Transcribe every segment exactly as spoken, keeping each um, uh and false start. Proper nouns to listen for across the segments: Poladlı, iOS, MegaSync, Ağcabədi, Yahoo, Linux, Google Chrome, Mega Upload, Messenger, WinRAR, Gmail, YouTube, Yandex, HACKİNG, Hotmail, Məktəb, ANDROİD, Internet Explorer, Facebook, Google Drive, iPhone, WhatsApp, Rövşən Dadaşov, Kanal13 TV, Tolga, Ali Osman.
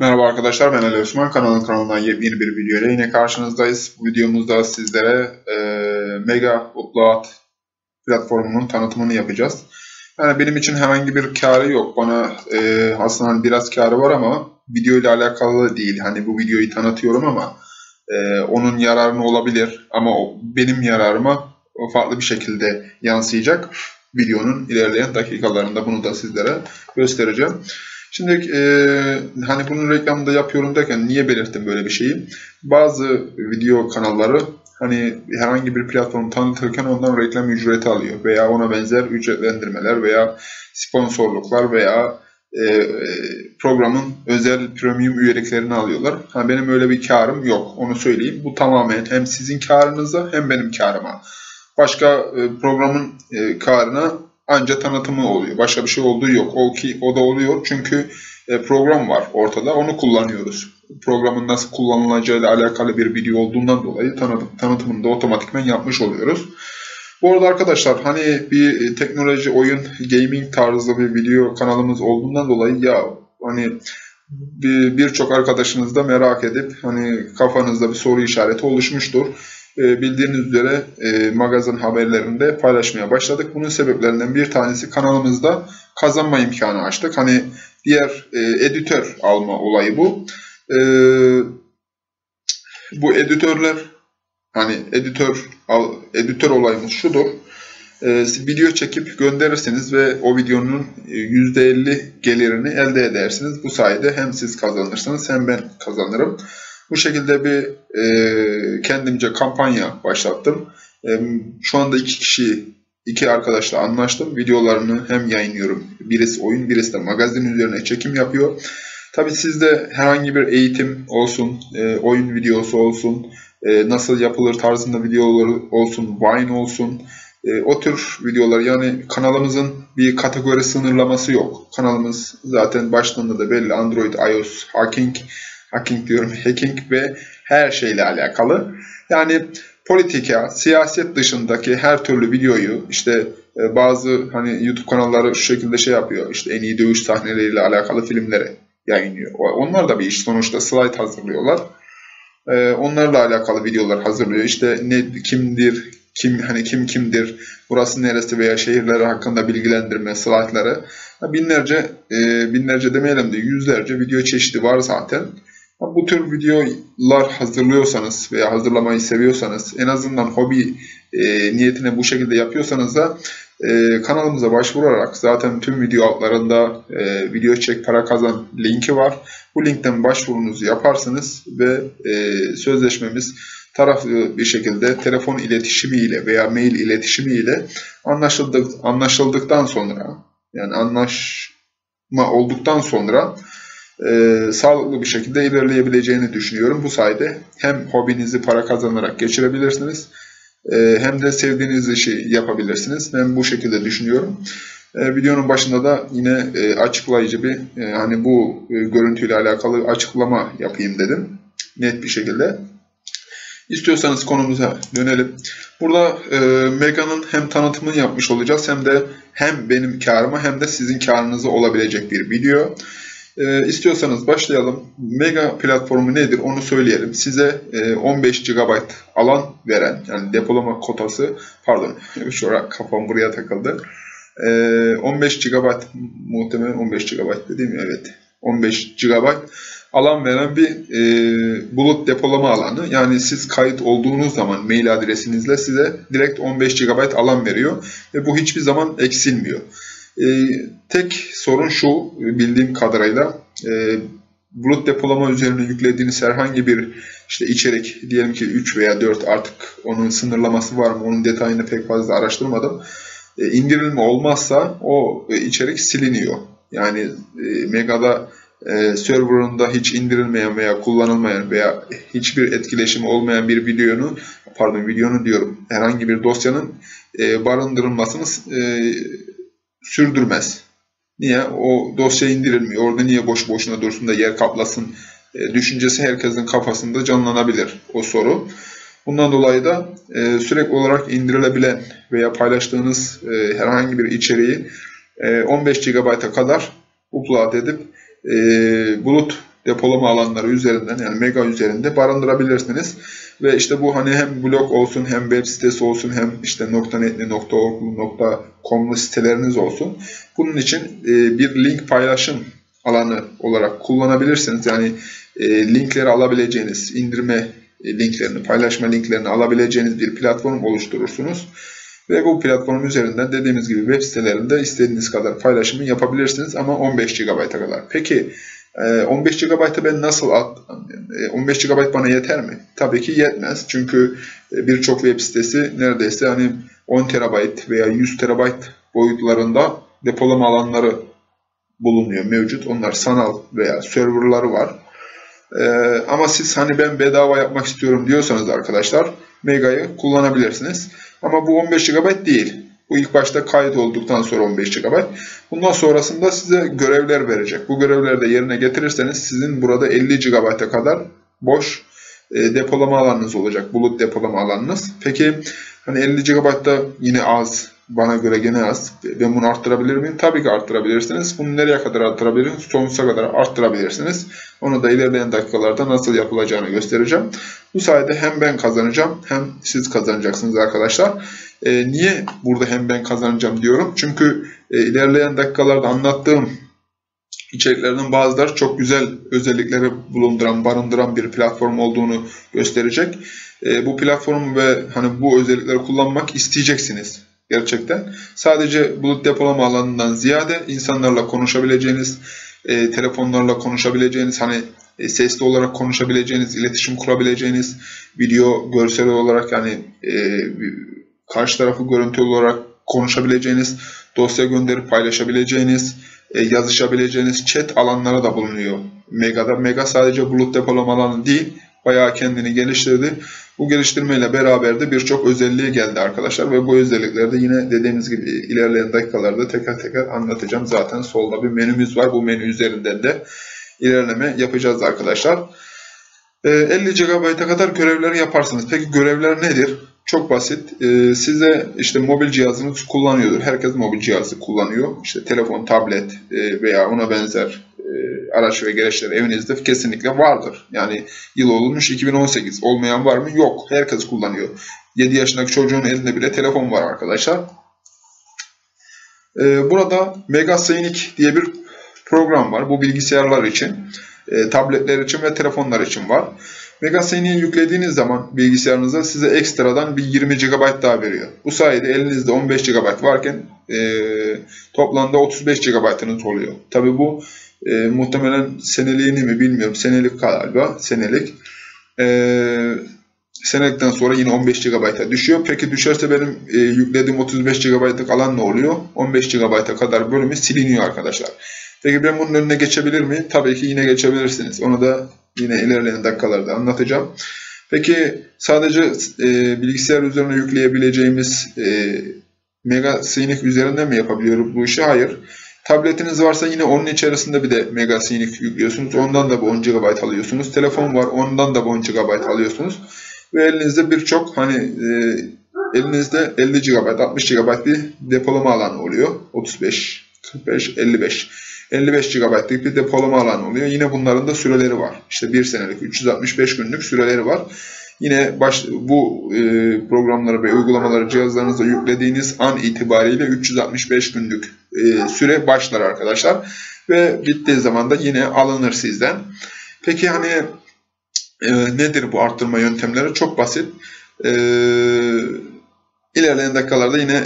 Merhaba arkadaşlar, ben Ali Osman. Kanalın kanalından yepyeni bir videoyla yine karşınızdayız. Bu videomuzda sizlere e, Mega Upload platformunun tanıtımını yapacağız. Yani benim için herhangi bir kârı yok. Bana e, aslında biraz kârı var ama video ile alakalı değil. Hani bu videoyu tanıtıyorum ama e, onun yararına olabilir ama benim yararıma farklı bir şekilde yansıyacak. Videonun ilerleyen dakikalarında bunu da sizlere göstereceğim. Şimdi e, hani bunun reklamını da yapıyorum derken niye belirttim böyle bir şeyi? Bazı video kanalları hani herhangi bir platformu tanıtırken ondan reklam ücreti alıyor veya ona benzer ücretlendirmeler veya sponsorluklar veya e, programın özel premium üyeliklerini alıyorlar. Ha, benim öyle bir karım yok, onu söyleyeyim. Bu tamamen hem sizin karınıza hem benim karıma. Başka e, programın e, karına ancak tanıtımı oluyor. Başka bir şey olduğu yok. O ki o da oluyor çünkü program var ortada. Onu kullanıyoruz. Programın nasıl kullanılacağıyla alakalı bir video olduğundan dolayı tanıtımını da otomatikman yapmış oluyoruz. Bu arada arkadaşlar hani bir teknoloji, oyun, gaming tarzı bir video kanalımız olduğundan dolayı ya hani birçok arkadaşınız da merak edip hani kafanızda bir soru işareti oluşmuştur. Bildiğiniz üzere e, magazin haberlerinde paylaşmaya başladık. Bunun sebeplerinden bir tanesi kanalımızda kazanma imkanı açtık. Hani diğer e, editör alma olayı bu. E, bu editörler hani editör al, editör olayımız şudur. E, video çekip gönderirsiniz ve o videonun yüzde elli gelirini elde edersiniz. Bu sayede hem siz kazanırsınız hem ben kazanırım. Bu şekilde bir e, kendimce kampanya başlattım. E, şu anda iki kişi, iki arkadaşla anlaştım. Videolarını hem yayınlıyorum. Birisi oyun, birisi de magazin üzerine çekim yapıyor. Tabii sizde herhangi bir eğitim olsun, e, oyun videosu olsun, e, nasıl yapılır tarzında videoları olsun, Vine olsun. E, o tür videolar, yani kanalımızın bir kategori sınırlaması yok. Kanalımız zaten başlığında da belli. Android, iOS, hacking. Hacking diyorum, hacking ve her şeyle alakalı. Yani politika, siyaset dışındaki her türlü videoyu işte bazı hani YouTube kanalları şu şekilde şey yapıyor. İşte en iyi dövüş sahneleriyle alakalı filmleri yayınlıyor. Onlar da bir iş. Sonuçta slide hazırlıyorlar. Onlarla alakalı videolar hazırlıyor. İşte ne kimdir, kim hani kim kimdir, burası neresi veya şehirleri hakkında bilgilendirme slaytları. Binlerce, binlerce demeyelim de yüzlerce video çeşidi var zaten. Bu tür videolar hazırlıyorsanız veya hazırlamayı seviyorsanız, en azından hobi e, niyetine bu şekilde yapıyorsanız da e, kanalımıza başvurarak, zaten tüm video altlarında e, video çek para kazan linki var. Bu linkten başvurunuzu yaparsınız ve e, sözleşmemiz taraflı bir şekilde telefon iletişimiyle veya mail iletişimiyle anlaşıldık, anlaşıldıktan sonra, yani anlaşma olduktan sonra Ee, sağlıklı bir şekilde ilerleyebileceğini düşünüyorum. Bu sayede hem hobinizi para kazanarak geçirebilirsiniz, e, hem de sevdiğiniz işi yapabilirsiniz. Ben bu şekilde düşünüyorum. E, videonun başında da yine e, açıklayıcı bir e, hani bu e, görüntüyle alakalı açıklama yapayım dedim. Net bir şekilde. İstiyorsanız konumuza dönelim. Burada e, Mega'nın hem tanıtımını yapmış olacağız hem de hem benim karıma hem de sizin karınıza olabilecek bir video. E, istiyorsanız başlayalım. Mega platformu nedir onu söyleyelim. Size e, on beş gigabayt alan veren, yani depolama kotası, pardon şuraya kafam buraya takıldı. E, on beş gigabayt, muhtemelen on beş gigabayt dediğim, evet. on beş gigabayt alan veren bir e, bulut depolama alanı. Yani siz kayıt olduğunuz zaman mail adresinizle size direkt on beş gigabayt alan veriyor ve bu hiçbir zaman eksilmiyor. Ee, tek sorun şu, bildiğim kadarıyla e, bulut depolama üzerine yüklediğiniz herhangi bir işte içerik, diyelim ki üç veya dört, artık onun sınırlaması var mı onun detayını pek fazla araştırmadım, e, indirilme olmazsa o e, içerik siliniyor. Yani e, Mega'da e, serverında hiç indirilmeyen veya kullanılmayan veya hiçbir etkileşimi olmayan bir videonun, pardon videonun diyorum, herhangi bir dosyanın e, barındırılmasını e, sürdürmez. Niye? O dosya indirilmiyor. Orada niye boş boşuna dursun da yer kaplasın e, düşüncesi herkesin kafasında canlanabilir o soru. Bundan dolayı da e, sürekli olarak indirilebilen veya paylaştığınız e, herhangi bir içeriği e, on beş gigabayta kadar upload edip e, bulut depolama alanları üzerinden, yani Mega üzerinde barındırabilirsiniz. Ve işte bu hani hem blog olsun, hem web sitesi olsun, hem işte nokta netli, nokta orglu, nokta comlu siteleriniz olsun. Bunun için e, bir link paylaşım alanı olarak kullanabilirsiniz. Yani e, linkleri alabileceğiniz, indirme linklerini, paylaşma linklerini alabileceğiniz bir platform oluşturursunuz. Ve bu platform üzerinden dediğimiz gibi web sitelerinde istediğiniz kadar paylaşımı yapabilirsiniz, ama on beş gigabayta kadar. Peki on beş gigabayta ben nasıl at, on beş gigabayt bana yeter mi? Tabii ki yetmez. Çünkü birçok web sitesi neredeyse hani on terabayt veya yüz terabayt boyutlarında depolama alanları bulunuyor, mevcut. Onlar sanal veya serverları var. Ee, ama siz hani ben bedava yapmak istiyorum diyorsanız arkadaşlar, Mega'yı kullanabilirsiniz. Ama bu on beş gigabayt değil. Bu ilk başta kayıt olduktan sonra on beş gigabayt. Bundan sonrasında size görevler verecek. Bu görevleri de yerine getirirseniz sizin burada elli gigabayta kadar boş e, depolama alanınız olacak. Bulut depolama alanınız. Peki hani elli gigabayt da yine az. Bana göre gene az. Ben bunu arttırabilir miyim? Tabii ki arttırabilirsiniz. Bunu nereye kadar arttırabilirsiniz? Sonsuza kadar arttırabilirsiniz. Onu da ilerleyen dakikalarda nasıl yapılacağını göstereceğim. Bu sayede hem ben kazanacağım, hem siz kazanacaksınız arkadaşlar. Ee, niye burada hem ben kazanacağım diyorum? Çünkü e, ilerleyen dakikalarda anlattığım içeriklerden bazıları çok güzel özellikleri bulunduran, barındıran bir platform olduğunu gösterecek. E, bu platformu ve hani bu özellikleri kullanmak isteyeceksiniz. Gerçekten sadece bulut depolama alanından ziyade insanlarla konuşabileceğiniz, e, telefonlarla konuşabileceğiniz, hani e, sesli olarak konuşabileceğiniz, iletişim kurabileceğiniz, video görsel olarak yani e, karşı tarafı görüntülü olarak konuşabileceğiniz, dosya gönderip paylaşabileceğiniz, e, yazışabileceğiniz chat alanları da bulunuyor Mega'da. Mega sadece bulut depolama alanı değil, bayağı kendini geliştirdi. Bu geliştirmeyle beraber de birçok özelliği geldi arkadaşlar. Ve bu özellikleri de yine dediğimiz gibi ilerleyen dakikalarda teker teker anlatacağım. Zaten solda bir menümüz var. Bu menü üzerinden de ilerleme yapacağız arkadaşlar. elli gigabayta kadar görevleri yaparsınız. Peki görevler nedir? Çok basit. Size işte mobil cihazınız kullanıyordur. Herkes mobil cihazı kullanıyor. İşte telefon, tablet veya ona benzer araç ve gereçler evinizde kesinlikle vardır. Yani yıl olmuş iki bin on sekiz. Olmayan var mı? Yok. Herkes kullanıyor. yedi yaşındaki çocuğun elinde bile telefon var arkadaşlar. Burada MegaSync diye bir program var. Bu bilgisayarlar için, tabletler için ve telefonlar için var. MegaSync'i yüklediğiniz zaman bilgisayarınıza size ekstradan bir yirmi gigabayt daha veriyor. Bu sayede elinizde on beş gigabayt varken e, toplamda otuz beş gigabaytınız oluyor. Tabii bu e, muhtemelen seneliğini mi bilmiyorum. Senelik galiba. Senelik. E, senelikten sonra yine on beş gigabayta düşüyor. Peki düşerse benim e, yüklediğim otuz beş gigabaytlık alan ne oluyor? on beş gigabayta kadar bölümü siliniyor arkadaşlar. Peki ben bunun önüne geçebilir miyim? Tabii ki yine geçebilirsiniz. Onu da yine ilerleyen dakikalarda anlatacağım. Peki sadece e, bilgisayar üzerine yükleyebileceğimiz e, MegaSync üzerinden mi yapabiliyoruz bu işi? Hayır. Tabletiniz varsa yine onun içerisinde bir de MegaSync yüklüyorsunuz. Ondan da bu on gigabayt alıyorsunuz. Telefon var, ondan da bu on gigabayt alıyorsunuz. Ve elinizde birçok hani e, elinizde elli gigabayt, altmış gigabayt bir depolama alanı oluyor. otuz beş, kırk beş, elli beş. elli beş gigabaytlık bir depolama alanı oluyor. Yine bunların da süreleri var. İşte bir senelik, üç yüz altmış beş günlük süreleri var. Yine baş, bu e, programları ve uygulamaları cihazlarınıza yüklediğiniz an itibariyle üç yüz altmış beş günlük e, süre başlar arkadaşlar. Ve bittiği zaman da yine alınır sizden. Peki hani e, nedir bu arttırma yöntemleri? Çok basit. E, İlerleyen dakikalarda yine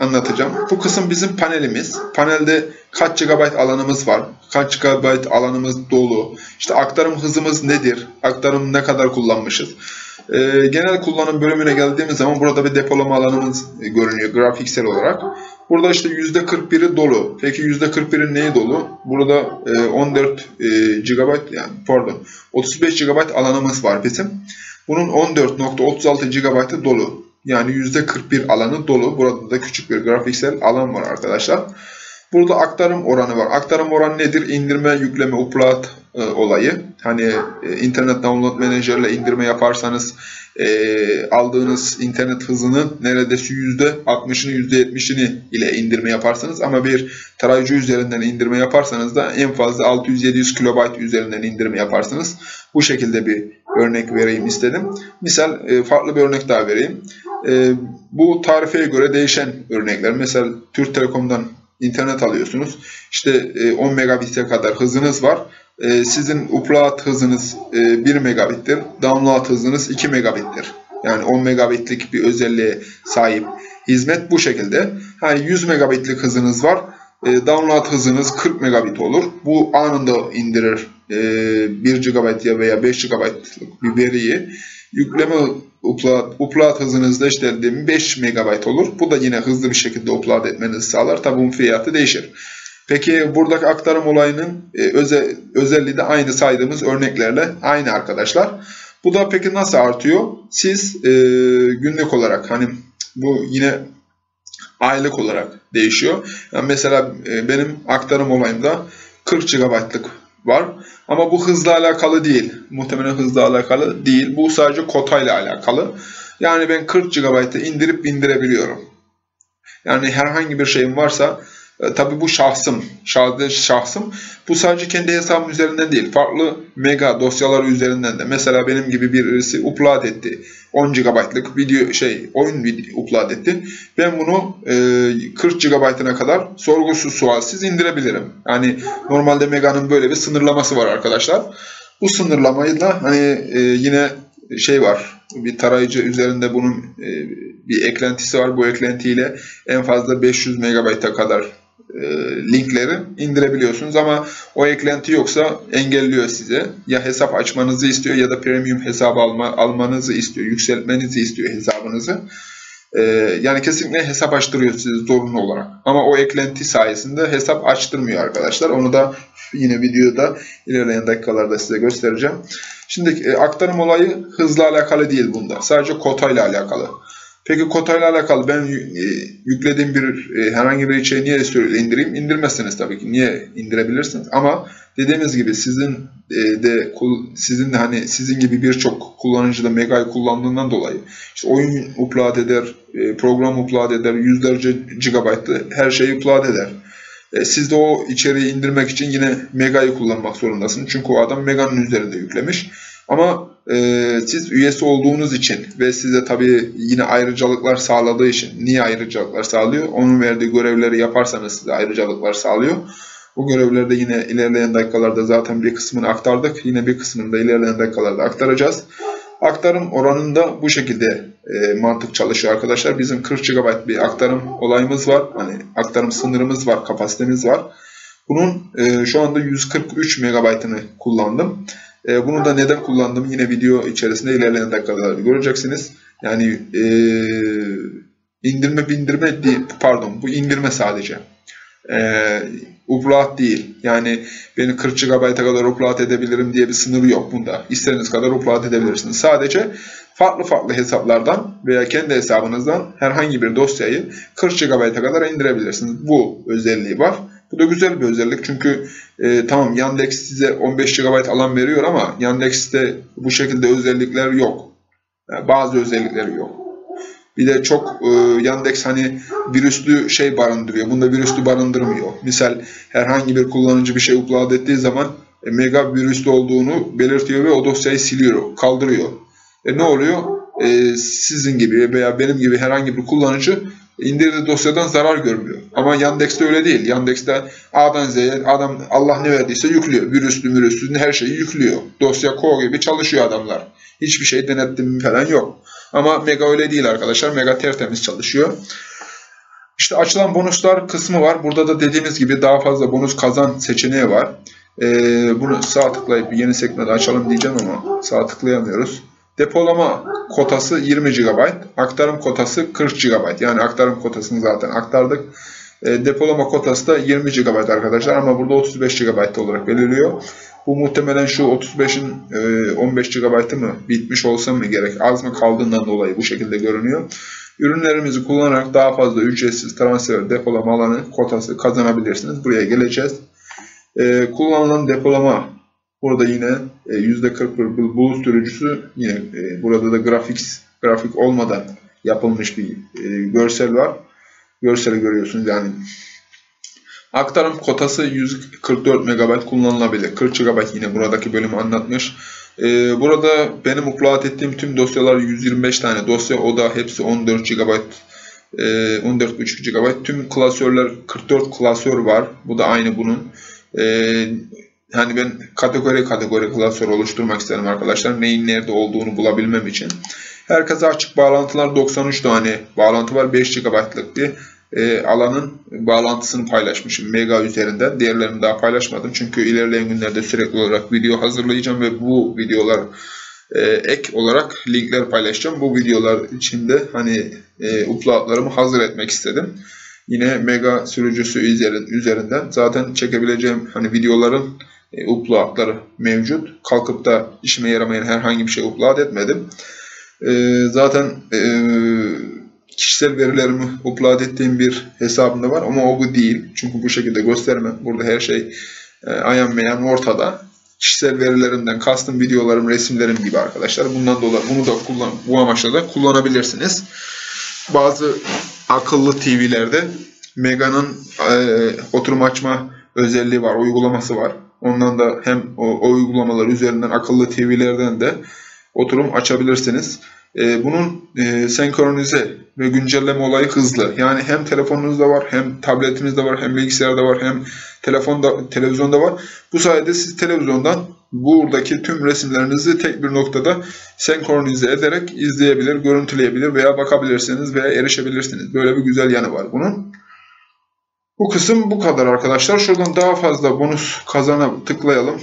anlatacağım. Bu kısım bizim panelimiz. Panelde kaç gigabayt alanımız var? Kaç gigabayt alanımız dolu? İşte aktarım hızımız nedir? Aktarım ne kadar kullanmışız? Ee, genel kullanım bölümüne geldiğimiz zaman burada bir depolama alanımız görünüyor grafiksel olarak. Burada işte yüzde kırk biri dolu. Peki yüzde kırk biri neyi dolu? Burada on dört gigabayt, yani pardon, otuz beş gigabayt alanımız var bizim. Bunun on dört nokta otuz altı gigabaytı dolu. Yani yüzde kırk bir alanı dolu. Burada da küçük bir grafiksel alan var arkadaşlar. Burada aktarım oranı var. Aktarım oranı nedir? İndirme, yükleme, upload e, olayı. Hani e, internet download managerle indirme yaparsanız e, aldığınız internet hızının neredeyse yüzde altmışını yüzde yetmişini ile indirme yaparsanız, ama bir tarayıcı üzerinden indirme yaparsanız da en fazla altı yüz yedi yüz kilobayt üzerinden indirme yaparsanız. Bu şekilde bir örnek vereyim istedim. Misal e, farklı bir örnek daha vereyim. E, bu tarifeye göre değişen örnekler. Mesela Türk Telekom'dan internet alıyorsunuz. İşte e, on megabit'e kadar hızınız var. Sizin upload hızınız bir megabittir, download hızınız iki megabittir. Yani on megabitlik bir özelliğe sahip hizmet bu şekilde. Yani yüz megabitlik hızınız var, download hızınız kırk megabit olur. Bu anında indirir bir gigabayt veya beş gigabaytlık bir veriyi. Yükleme upload, upload hızınızda işte beş megabayt olur. Bu da yine hızlı bir şekilde upload etmenizi sağlar. Tabi bunun fiyatı değişir. Peki buradaki aktarım olayının özel, özelliği de aynı saydığımız örneklerle aynı arkadaşlar. Bu da peki nasıl artıyor? Siz e, günlük olarak, hani bu yine aylık olarak değişiyor. Yani mesela e, benim aktarım olayımda kırk gigabaytlık var. Ama bu hızla alakalı değil. Muhtemelen hızla alakalı değil. Bu sadece kotayla alakalı. Yani ben kırk gigabaytı indirip indirebiliyorum. Yani herhangi bir şeyim varsa... Tabi bu şahsım, şahsım. Bu sadece kendi hesabım üzerinden değil, farklı mega dosyaları üzerinden de. Mesela benim gibi birisi upload etti, on gigabaytlık video şey oyun upload etti. Ben bunu kırk gigabaytına kadar sorgusuz sualsiz indirebilirim. Yani normalde Mega'nın böyle bir sınırlaması var arkadaşlar. Bu sınırlamayı da hani yine şey var, bir tarayıcı üzerinde bunun bir eklentisi var. Bu eklentiyle en fazla beş yüz megabayta kadar linkleri indirebiliyorsunuz, ama o eklenti yoksa engelliyor size. Ya hesap açmanızı istiyor ya da premium hesabı alma, almanızı istiyor, yükseltmenizi istiyor hesabınızı. Ee, yani kesinlikle hesap açtırıyor size zorunlu olarak. Ama o eklenti sayesinde hesap açtırmıyor arkadaşlar. Onu da yine videoda ilerleyen dakikalarda size göstereceğim. Şimdi aktarım olayı hızla alakalı değil bunda. Sadece kotayla alakalı. Peki kotayla alakalı ben yüklediğim bir herhangi bir içeriği niye indireyim? İndirmezsiniz tabii ki. Niye indirebilirsiniz? Ama dediğimiz gibi sizin de sizin de hani sizin gibi birçok kullanıcı da Mega'yı kullandığından dolayı işte oyun upload eder, program upload eder, yüzlerce gigabaytlı her şeyi upload eder. Siz de o içeriği indirmek için yine Mega'yı kullanmak zorundasınız. Çünkü o adam Mega'nın üzerinde yüklemiş. Ama e, siz üyesi olduğunuz için ve size tabii yine ayrıcalıklar sağladığı için, niye ayrıcalıklar sağlıyor? Onun verdiği görevleri yaparsanız size ayrıcalıklar sağlıyor. Bu görevleri de yine ilerleyen dakikalarda zaten bir kısmını aktardık. Yine bir kısmını da ilerleyen dakikalarda aktaracağız. Aktarım oranında bu şekilde e, mantık çalışıyor arkadaşlar. Bizim kırk gigabayt bir aktarım olayımız var. Hani aktarım sınırımız var, kapasitemiz var. Bunun e, şu anda yüz kırk üç megabaytını kullandım. E, bunu da neden kullandım yine video içerisinde ilerleyen dakikalarda göreceksiniz. Yani e, indirme bindirme değil, pardon bu indirme sadece. E, upload değil. Yani beni kırk gigabayta kadar upload edebilirim diye bir sınırı yok bunda. İstediğiniz kadar upload edebilirsiniz. Sadece farklı farklı hesaplardan veya kendi hesabınızdan herhangi bir dosyayı kırk gigabayta kadar indirebilirsiniz. Bu özelliği var. Bu da güzel bir özellik, çünkü e, tamam Yandex size on beş gigabayt alan veriyor ama Yandex'te bu şekilde özellikler yok. Yani bazı özellikleri yok. Bir de çok e, Yandex hani virüslü şey barındırıyor. Bunda virüslü barındırmıyor. Misal herhangi bir kullanıcı bir şey upload ettiği zaman e, mega virüslü olduğunu belirtiyor ve o dosyayı siliyor, kaldırıyor. E, ne oluyor? E, sizin gibi veya benim gibi herhangi bir kullanıcı indirdiği dosyadan zarar görmüyor. Ama Yandex'te öyle değil. Yandex'te A'dan Z'ye adam Allah ne verdiyse yüklüyor. Virüslü virüslü her şeyi yüklüyor. Dosya ko gibi çalışıyor adamlar. Hiçbir şey denetimi falan yok. Ama Mega öyle değil arkadaşlar. Mega tertemiz çalışıyor. İşte açılan bonuslar kısmı var. Burada da dediğimiz gibi daha fazla bonus kazan seçeneği var. Ee, bunu sağ tıklayıp yeni sekmede açalım diyeceğim ama sağ tıklayamıyoruz. Depolama kotası yirmi gigabayt, aktarım kotası kırk gigabayt. Yani aktarım kotasını zaten aktardık. E, depolama kotası da yirmi gigabayt arkadaşlar, ama burada otuz beş gigabayt olarak belirliyor. Bu muhtemelen şu otuz beşin e, on beş gigabaytı mı bitmiş olsa mı gerek, az mı kaldığından dolayı bu şekilde görünüyor. Ürünlerimizi kullanarak daha fazla ücretsiz transfer depolama alanı kotası kazanabilirsiniz. Buraya geleceğiz. E, kullanılan depolama Burada yine yüzde kırk bu sürücüsü, yine burada da grafik grafik olmadan yapılmış bir görsel var. Görseli görüyorsunuz yani. Aktarım kotası yüz kırk dört megabayt kullanılabilir. kırk gigabayt yine buradaki bölümü anlatmış. Ee, burada benim upload ettiğim tüm dosyalar yüz yirmi beş tane dosya. O da hepsi on dört gigabayt, e, on dört virgül üç gigabayt. Tüm klasörler, kırk dört klasör var. Bu da aynı bunun. Ee, hani ben kategori kategori klasör oluşturmak isterim arkadaşlar. Neyin nerede olduğunu bulabilmem için. Herkese açık bağlantılar doksan üç tane bağlantı var. beş gigabaytlıktı. E, alanın bağlantısını paylaşmışım Mega üzerinden. Diğerlerini daha paylaşmadım çünkü ilerleyen günlerde sürekli olarak video hazırlayacağım ve bu videolar e, ek olarak linkler paylaşacağım. Bu videolar içinde hani e, uploadlarımı hazır etmek istedim. Yine Mega sürücüsü üzerinden zaten çekebileceğim hani videoların e, uploadları mevcut. Kalkıp da işime yaramayan herhangi bir şey upload etmedim. E, zaten eee kişisel verilerimi upload ettiğim bir hesabımda var ama o bu değil. Çünkü bu şekilde göstermem. Burada her şey e, ayan beyan ortada. Kişisel verilerimden kastım videolarım, resimlerim gibi arkadaşlar. Bundan dolayı bunu da kullan, bu amaçla da kullanabilirsiniz. Bazı akıllı T V'lerde Mega'nın e, oturum açma özelliği var, uygulaması var. Ondan da hem o, o uygulamalar üzerinden akıllı T V'lerden de oturum açabilirsiniz. Bunun senkronize ve güncelleme olayı hızlı. Yani hem telefonunuzda var, hem tabletinizde var, hem bilgisayarda var, hem telefonda, televizyonda var. Bu sayede siz televizyondan buradaki tüm resimlerinizi tek bir noktada senkronize ederek izleyebilir, görüntüleyebilir veya bakabilirsiniz veya erişebilirsiniz. Böyle bir güzel yanı var bunun. Bu kısım bu kadar arkadaşlar. Şuradan daha fazla bonus kazana tıklayalım.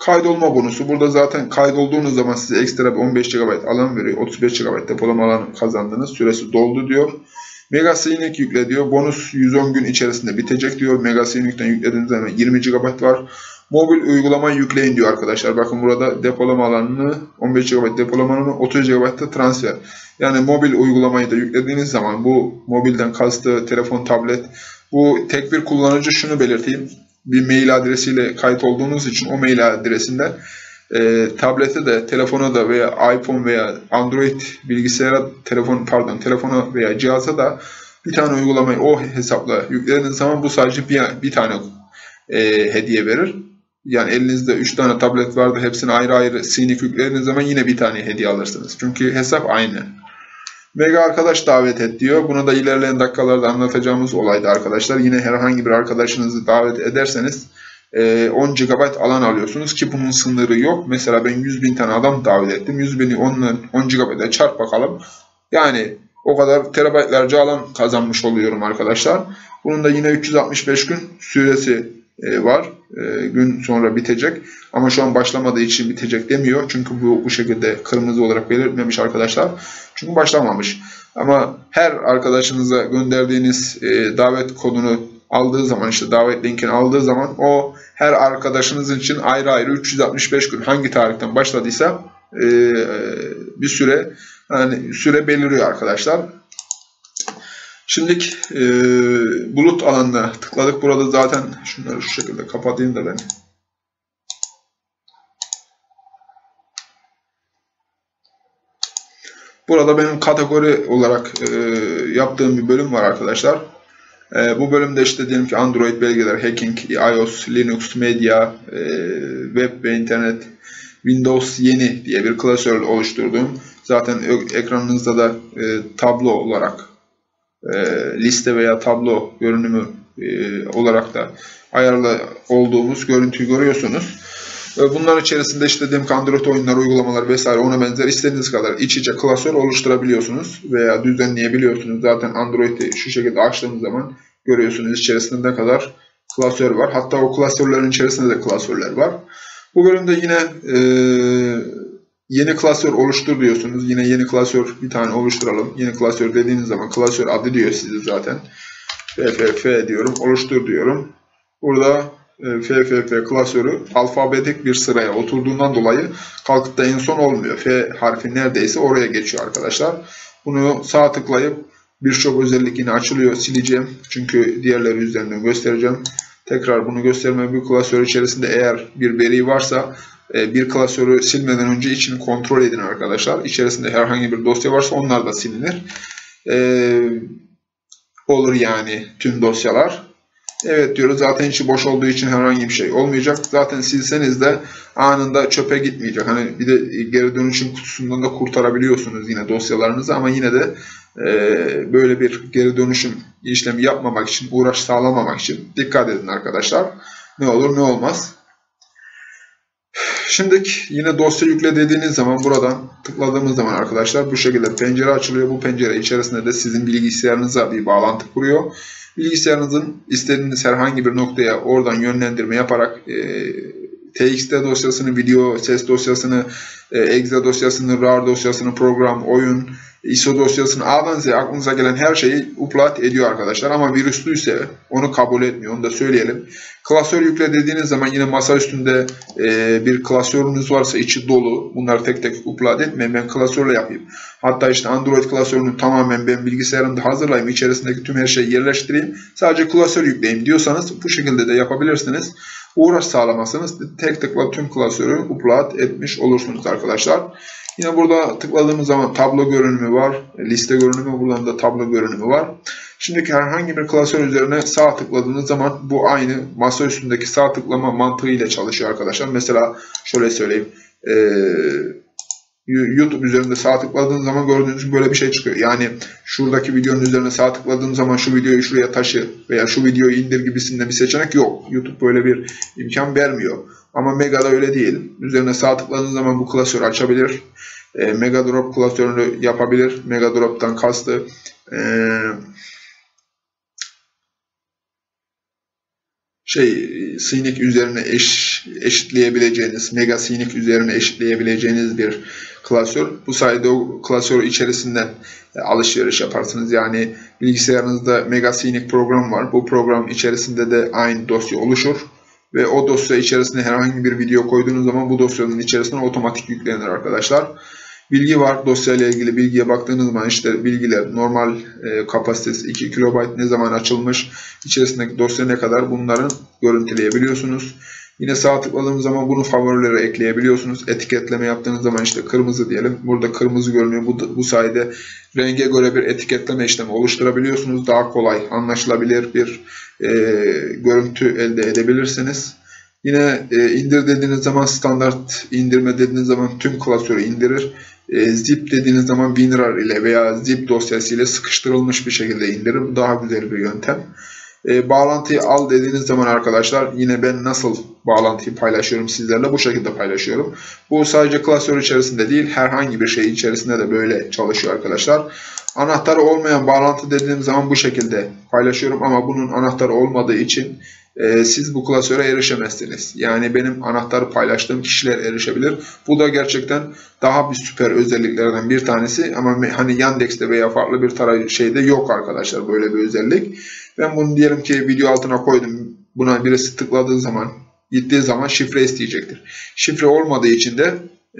Kaydolma bonusu. Burada zaten kaydolduğunuz zaman size ekstra on beş gigabayt alan veriyor. otuz beş gigabayt depolama alanı kazandınız. Süresi doldu diyor. MegaSync yükle diyor. Bonus yüz on gün içerisinde bitecek diyor. MegaSync'ten yüklediğiniz zaman yirmi gigabayt var. Mobil uygulama yükleyin diyor arkadaşlar. Bakın burada depolama alanını, on beş gigabayt depolama alanını, otuz gigabayt transfer. Yani mobil uygulamayı da yüklediğiniz zaman, bu mobilden kastı telefon, tablet. Bu tek bir kullanıcı, şunu belirteyim. Bir mail adresiyle kayıt olduğunuz için o mail adresinden e, tablete de, telefona da veya iPhone veya Android bilgisayara, telefon pardon telefona veya cihaza da bir tane uygulamayı o hesapla yüklediğiniz zaman bu sadece bir, bir tane e, hediye verir. Yani elinizde üç tane tablet vardı, hepsini ayrı ayrı sinik yüklediğiniz zaman yine bir tane hediye alırsınız. Çünkü hesap aynı. Mega arkadaş davet et diyor. Buna da ilerleyen dakikalarda anlatacağımız olaydı arkadaşlar. Yine herhangi bir arkadaşınızı davet ederseniz on gigabayt alan alıyorsunuz ki bunun sınırı yok. Mesela ben yüz bin tane adam davet ettim. yüz bini on gigabayt'a çarp bakalım. Yani o kadar terabaytlarca alan kazanmış oluyorum arkadaşlar. Bunun da yine üç yüz altmış beş gün süresi var. Gün sonra bitecek. Ama şu an başlamadığı için bitecek demiyor. Çünkü bu, bu şekilde kırmızı olarak belirtmemiş arkadaşlar. Çünkü başlamamış. Ama her arkadaşınıza gönderdiğiniz e, davet kodunu aldığı zaman, işte davet linkini aldığı zaman o her arkadaşınız için ayrı ayrı üç yüz altmış beş gün hangi tarihten başladıysa e, bir süre, yani süre beliriyor arkadaşlar. Şimdi e, bulut alanına tıkladık. Burada zaten şunları şu şekilde kapatayım da ben. Burada benim kategori olarak e, yaptığım bir bölüm var arkadaşlar. E, bu bölümde işte diyelim ki Android belgeler, hacking, iOS, Linux, medya, e, web ve internet, Windows yeni diye bir klasör oluşturdum. Zaten ekranınızda da e, tablo olarak e, liste veya tablo görünümü e, olarak da ayarlı olduğumuz görüntüyü görüyorsunuz. Bunlar içerisinde işte dediğim Android oyunlar, uygulamalar vesaire, ona benzer istediğiniz kadar iç içe klasör oluşturabiliyorsunuz veya düzenleyebiliyorsunuz. Zaten Android'i şu şekilde açtığınız zaman görüyorsunuz içerisinde ne kadar klasör var. Hatta o klasörlerin içerisinde de klasörler var. Bu bölümde yine e, yeni klasör oluştur diyorsunuz. Yine yeni klasör bir tane oluşturalım. Yeni klasör dediğiniz zaman klasör adı diyor size zaten. F F F diyorum, oluştur diyorum. Burada F F F klasörü alfabetik bir sıraya oturduğundan dolayı kalkıp da en son olmuyor. F harfi neredeyse oraya geçiyor arkadaşlar. Bunu sağ tıklayıp birçok özellik yine açılıyor. Sileceğim çünkü diğerleri üzerinden göstereceğim. Tekrar bunu göstermeye, bir klasör içerisinde eğer bir veri varsa bir klasörü silmeden önce içini kontrol edin arkadaşlar. İçerisinde herhangi bir dosya varsa onlar da silinir. Ee, olur yani tüm dosyalar. Evet diyoruz, zaten içi boş olduğu için herhangi bir şey olmayacak. Zaten silseniz de anında çöpe gitmeyecek. Hani bir de geri dönüşüm kutusundan da kurtarabiliyorsunuz yine dosyalarınızı, ama yine de e, böyle bir geri dönüşüm işlemi yapmamak için, uğraş sağlamamak için dikkat edin arkadaşlar. Ne olur ne olmaz. Şimdi yine dosya yükle dediğiniz zaman, buradan tıkladığımız zaman arkadaşlar bu şekilde pencere açılıyor. Bu pencere içerisinde de sizin bilgisayarınıza bir bağlantı kuruyor. Bilgisayarınızın istediğiniz herhangi bir noktaya oradan yönlendirme yaparak e, T X T dosyasını, video, ses dosyasını, e, Exe dosyasını, R A R dosyasını, program, oyun, I S O dosyasını, A'dan Z'ye aklınıza gelen her şeyi upload ediyor arkadaşlar. Ama virüslüyse onu kabul etmiyor, onu da söyleyelim. Klasör yükle dediğiniz zaman yine masa üstünde e, bir klasörünüz varsa içi dolu. Bunları tek tek upload etmeyin, ben klasörle yapayım. Hatta işte Android klasörünü tamamen ben bilgisayarımda hazırlayayım, içerisindeki tüm her şeyi yerleştireyim, sadece klasör yükleyeyim diyorsanız bu şekilde de yapabilirsiniz. Uğraş sağlamazsanız tek tıkla tüm klasörü upload etmiş olursunuz arkadaşlar. Yine burada tıkladığımız zaman tablo görünümü var, liste görünümü, buradan da tablo görünümü var. Şimdiki herhangi bir klasör üzerine sağ tıkladığınız zaman bu aynı masa üstündeki sağ tıklama mantığıyla çalışıyor arkadaşlar. Mesela şöyle söyleyeyim, ee, YouTube üzerinde sağ tıkladığınız zaman gördüğünüz gibi böyle bir şey çıkıyor. Yani şuradaki videonun üzerine sağ tıkladığım zaman şu videoyu şuraya taşı veya şu videoyu indir gibisinde bir seçenek yok. YouTube böyle bir imkan vermiyor. Ama Mega'da öyle değil. Üzerine sağ tıkladığınız zaman bu klasörü açabilir. E, Mega Drop klasörünü yapabilir. Mega Drop'tan kastı e, şey Sync üzerine eş, eşitleyebileceğiniz, Mega Sync üzerine eşitleyebileceğiniz bir klasör. Bu sayede o klasör içerisinden alışveriş yaparsınız. Yani bilgisayarınızda Mega Sync program var. Bu program içerisinde de aynı dosya oluşur. Ve o dosya içerisine herhangi bir video koyduğunuz zaman bu dosyanın içerisine otomatik yüklenir arkadaşlar. Bilgi var. Dosyayla ilgili bilgiye baktığınız zaman işte bilgiler, normal e, kapasitesi iki kilobayt, ne zaman açılmış, içerisindeki dosya ne kadar, bunların görüntüleyebiliyorsunuz. Yine sağ tıkladığımız zaman bunu favorilere ekleyebiliyorsunuz. Etiketleme yaptığınız zaman işte kırmızı diyelim. Burada kırmızı görünüyor. Bu, bu sayede renge göre bir etiketleme işlemi oluşturabiliyorsunuz. Daha kolay anlaşılabilir bir e, görüntü elde edebilirsiniz. Yine e, indir dediğiniz zaman, standart indirme dediğiniz zaman tüm klasörü indirir. E, zip dediğiniz zaman WinRAR ile veya zip dosyası ile sıkıştırılmış bir şekilde indirir. Bu daha güzel bir yöntem. E, bağlantıyı al dediğiniz zaman arkadaşlar, yine ben nasıl bağlantıyı paylaşıyorum sizlerle, bu şekilde paylaşıyorum. Bu sadece klasör içerisinde değil, herhangi bir şey içerisinde de böyle çalışıyor arkadaşlar. Anahtarı olmayan bağlantı dediğim zaman bu şekilde paylaşıyorum, ama bunun anahtarı olmadığı için e, siz bu klasöre erişemezsiniz. Yani benim anahtarı paylaştığım kişiler erişebilir. Bu da gerçekten daha bir süper özelliklerden bir tanesi, ama hani Yandex'te veya farklı bir tarayıcı şeyde yok arkadaşlar böyle bir özellik. Ben bunu diyelim ki video altına koydum. Buna birisi tıkladığı zaman, gittiği zaman şifre isteyecektir. Şifre olmadığı için de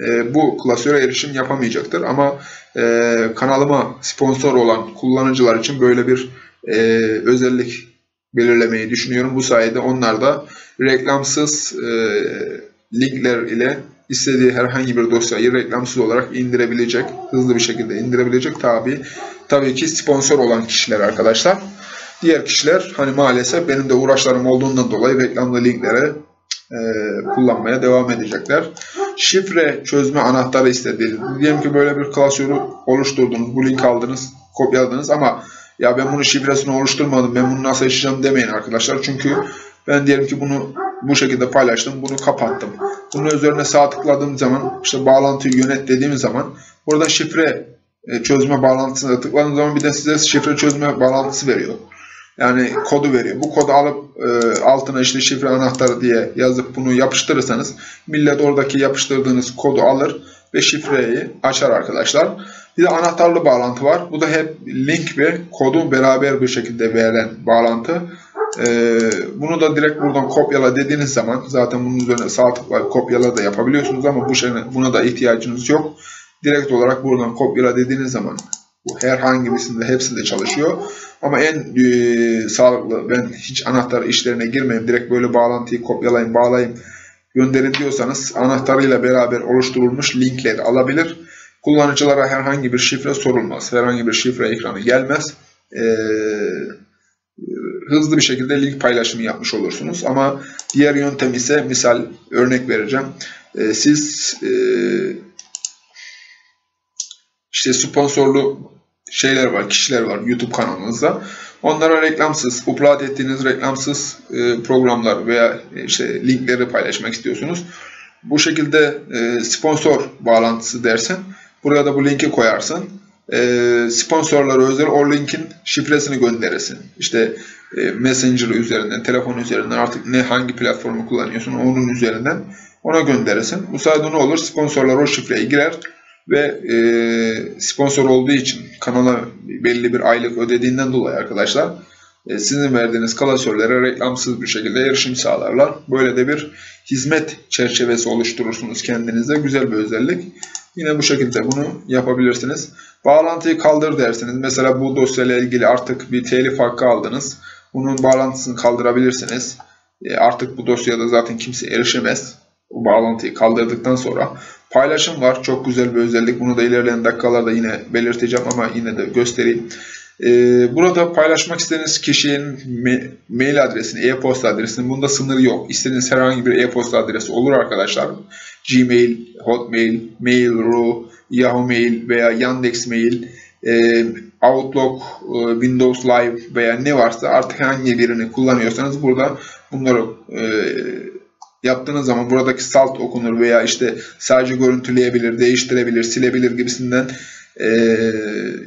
e, bu klasöre erişim yapamayacaktır. Ama e, kanalıma sponsor olan kullanıcılar için böyle bir e, özellik belirlemeyi düşünüyorum. Bu sayede onlar da reklamsız e, linkler ile istediği herhangi bir dosyayı reklamsız olarak indirebilecek, hızlı bir şekilde indirebilecek. Tabii, tabii ki sponsor olan kişiler arkadaşlar. Diğer kişiler hani maalesef benim de uğraşlarım olduğundan dolayı reklamlı linklere e, kullanmaya devam edecekler. Şifre çözme anahtarı istediğiniz. Diyelim ki böyle bir klasörü oluşturdunuz, bu link aldınız, kopyaladınız, ama ya ben bunu şifresini oluşturmadım, ben bunu nasıl açacağım demeyin arkadaşlar. Çünkü ben diyelim ki bunu bu şekilde paylaştım, bunu kapattım. Bunun üzerine sağ tıkladığım zaman, işte bağlantıyı yönet dediğim zaman, burada şifre çözme bağlantısına tıkladığım zaman bir de size şifre çözme bağlantısı veriyor. Yani kodu veriyor. Bu kodu alıp e, altına işte şifre anahtarı diye yazıp bunu yapıştırırsanız millet oradaki yapıştırdığınız kodu alır ve şifreyi açar arkadaşlar. Bir de anahtarlı bağlantı var. Bu da hep link ve kodu beraber bir şekilde veren bağlantı. E, bunu da direkt buradan kopyala dediğiniz zaman zaten bunun üzerine sağ tıkla kopyala da yapabiliyorsunuz, ama bu şey, buna da ihtiyacınız yok. Direkt olarak buradan kopyala dediğiniz zaman herhangi birisinde, hepsinde çalışıyor. Ama en e, sağlıklı, ben hiç anahtar işlerine girmeyeyim, direkt böyle bağlantıyı kopyalayayım, bağlayayım gönderin diyorsanız anahtarıyla beraber oluşturulmuş linkleri alabilir. Kullanıcılara herhangi bir şifre sorulmaz. Herhangi bir şifre ekranı gelmez. Ee, hızlı bir şekilde link paylaşımı yapmış olursunuz. Ama diğer yöntem ise, misal örnek vereceğim. Ee, siz e, işte sponsorlu şeyler var, kişiler var YouTube kanalınızda. Onlara reklamsız, upload ettiğiniz reklamsız e, programlar veya işte linkleri paylaşmak istiyorsunuz. Bu şekilde e, sponsor bağlantısı dersin. Buraya da bu linki koyarsın. E, sponsorlara özel o linkin şifresini gönderirsin. İşte e, Messenger üzerinden, telefon üzerinden, artık ne hangi platformu kullanıyorsun onun üzerinden ona gönderirsin. Bu sayede ne olur? Sponsorlar o şifreye girer ve e, sponsor olduğu için kanala belli bir aylık ödediğinden dolayı arkadaşlar e, sizin verdiğiniz klasörlere reklamsız bir şekilde erişim sağlarlar. Böyle de bir hizmet çerçevesi oluşturursunuz kendinize. Güzel bir özellik. Yine bu şekilde bunu yapabilirsiniz. Bağlantıyı kaldır dersiniz. Mesela bu dosyayla ilgili artık bir telif hakkı aldınız. Bunun bağlantısını kaldırabilirsiniz. E, artık bu dosyada zaten kimse erişemez. Bu bağlantıyı kaldırdıktan sonra paylaşım var. Çok güzel bir özellik. Bunu da ilerleyen dakikalarda yine belirteceğim ama yine de göstereyim. Ee, burada paylaşmak istediğiniz kişinin mail adresini, e-posta adresini, bunda sınırı yok. İstediğiniz herhangi bir e-posta adresi olur arkadaşlar. Gmail, Hotmail, Mail nokta ru, Yahoo Mail veya Yandex Mail, e, Outlook, e, Windows Live veya ne varsa artık hangi birini kullanıyorsanız burada bunları e, yaptığınız zaman buradaki salt okunur veya işte sadece görüntüleyebilir, değiştirebilir, silebilir gibisinden e,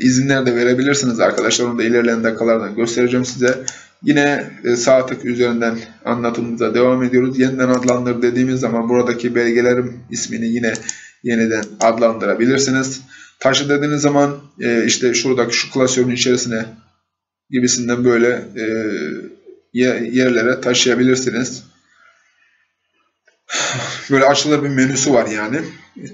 izinler de verebilirsiniz arkadaşlar. Onu da ilerleyen dakikalarda göstereceğim size. Yine e, sağ tık üzerinden anlatımımıza devam ediyoruz. Yeniden adlandır dediğimiz zaman buradaki belgelerim ismini yine yeniden adlandırabilirsiniz. Taşı dediğiniz zaman e, işte şuradaki şu klasörün içerisine gibisinden böyle e, yerlere taşıyabilirsiniz. Böyle açılır bir menüsü var yani.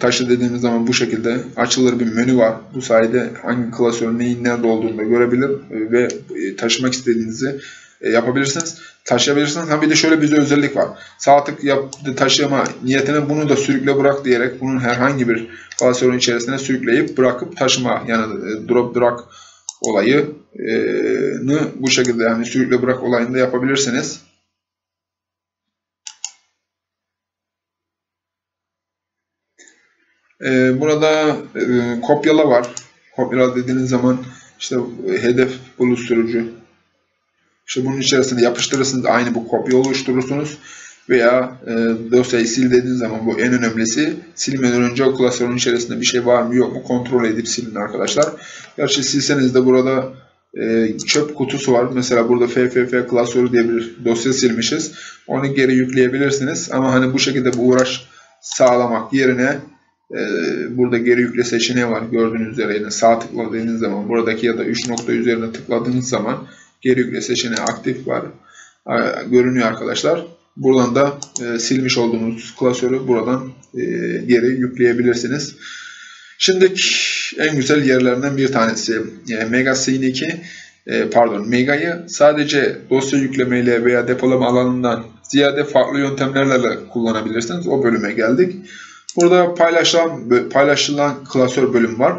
Taşı dediğimiz zaman bu şekilde açılır bir menü var. Bu sayede hangi klasörün neyin nerede olduğunu da görebilir ve taşımak istediğinizi yapabilirsiniz. Taşıyabilirsiniz. Ha bir de şöyle bir özellik var. Sağ tık yap, taşıyama niyetine bunu da sürükle bırak diyerek bunun herhangi bir klasörün içerisine sürükleyip bırakıp taşıma, yani drop drag olayını bu şekilde, yani sürükle bırak olayını da yapabilirsiniz. Burada e, kopyala var. Kopyala dediğiniz zaman işte e, hedef buluşturucu. İşte bunun içerisinde yapıştırırsınız. Aynı bu kopya oluşturursunuz. Veya e, dosyayı sil dediğiniz zaman bu en önemlisi. Silmeden önce o klasörün içerisinde bir şey var mı yok mu kontrol edip silin arkadaşlar. Gerçi silseniz de burada e, çöp kutusu var. Mesela burada F F F klasörü diye bir dosya silmişiz. Onu geri yükleyebilirsiniz. Ama hani bu şekilde bu uğraş sağlamak yerine burada geri yükle seçeneği var. Gördüğünüz üzere yine sağ tıkladığınız zaman buradaki ya da üç nokta üzerine tıkladığınız zaman geri yükle seçeneği aktif var. Görünüyor arkadaşlar. Buradan da e, silmiş olduğunuz klasörü buradan e, geri yükleyebilirsiniz. Şimdi en güzel yerlerinden bir tanesi e, MegaSync'i e, pardon Mega'yı sadece dosya yüklemeyle veya depolama alanından ziyade farklı yöntemlerle kullanabilirsiniz. O bölüme geldik. Burada paylaşılan, paylaşılan klasör bölüm var.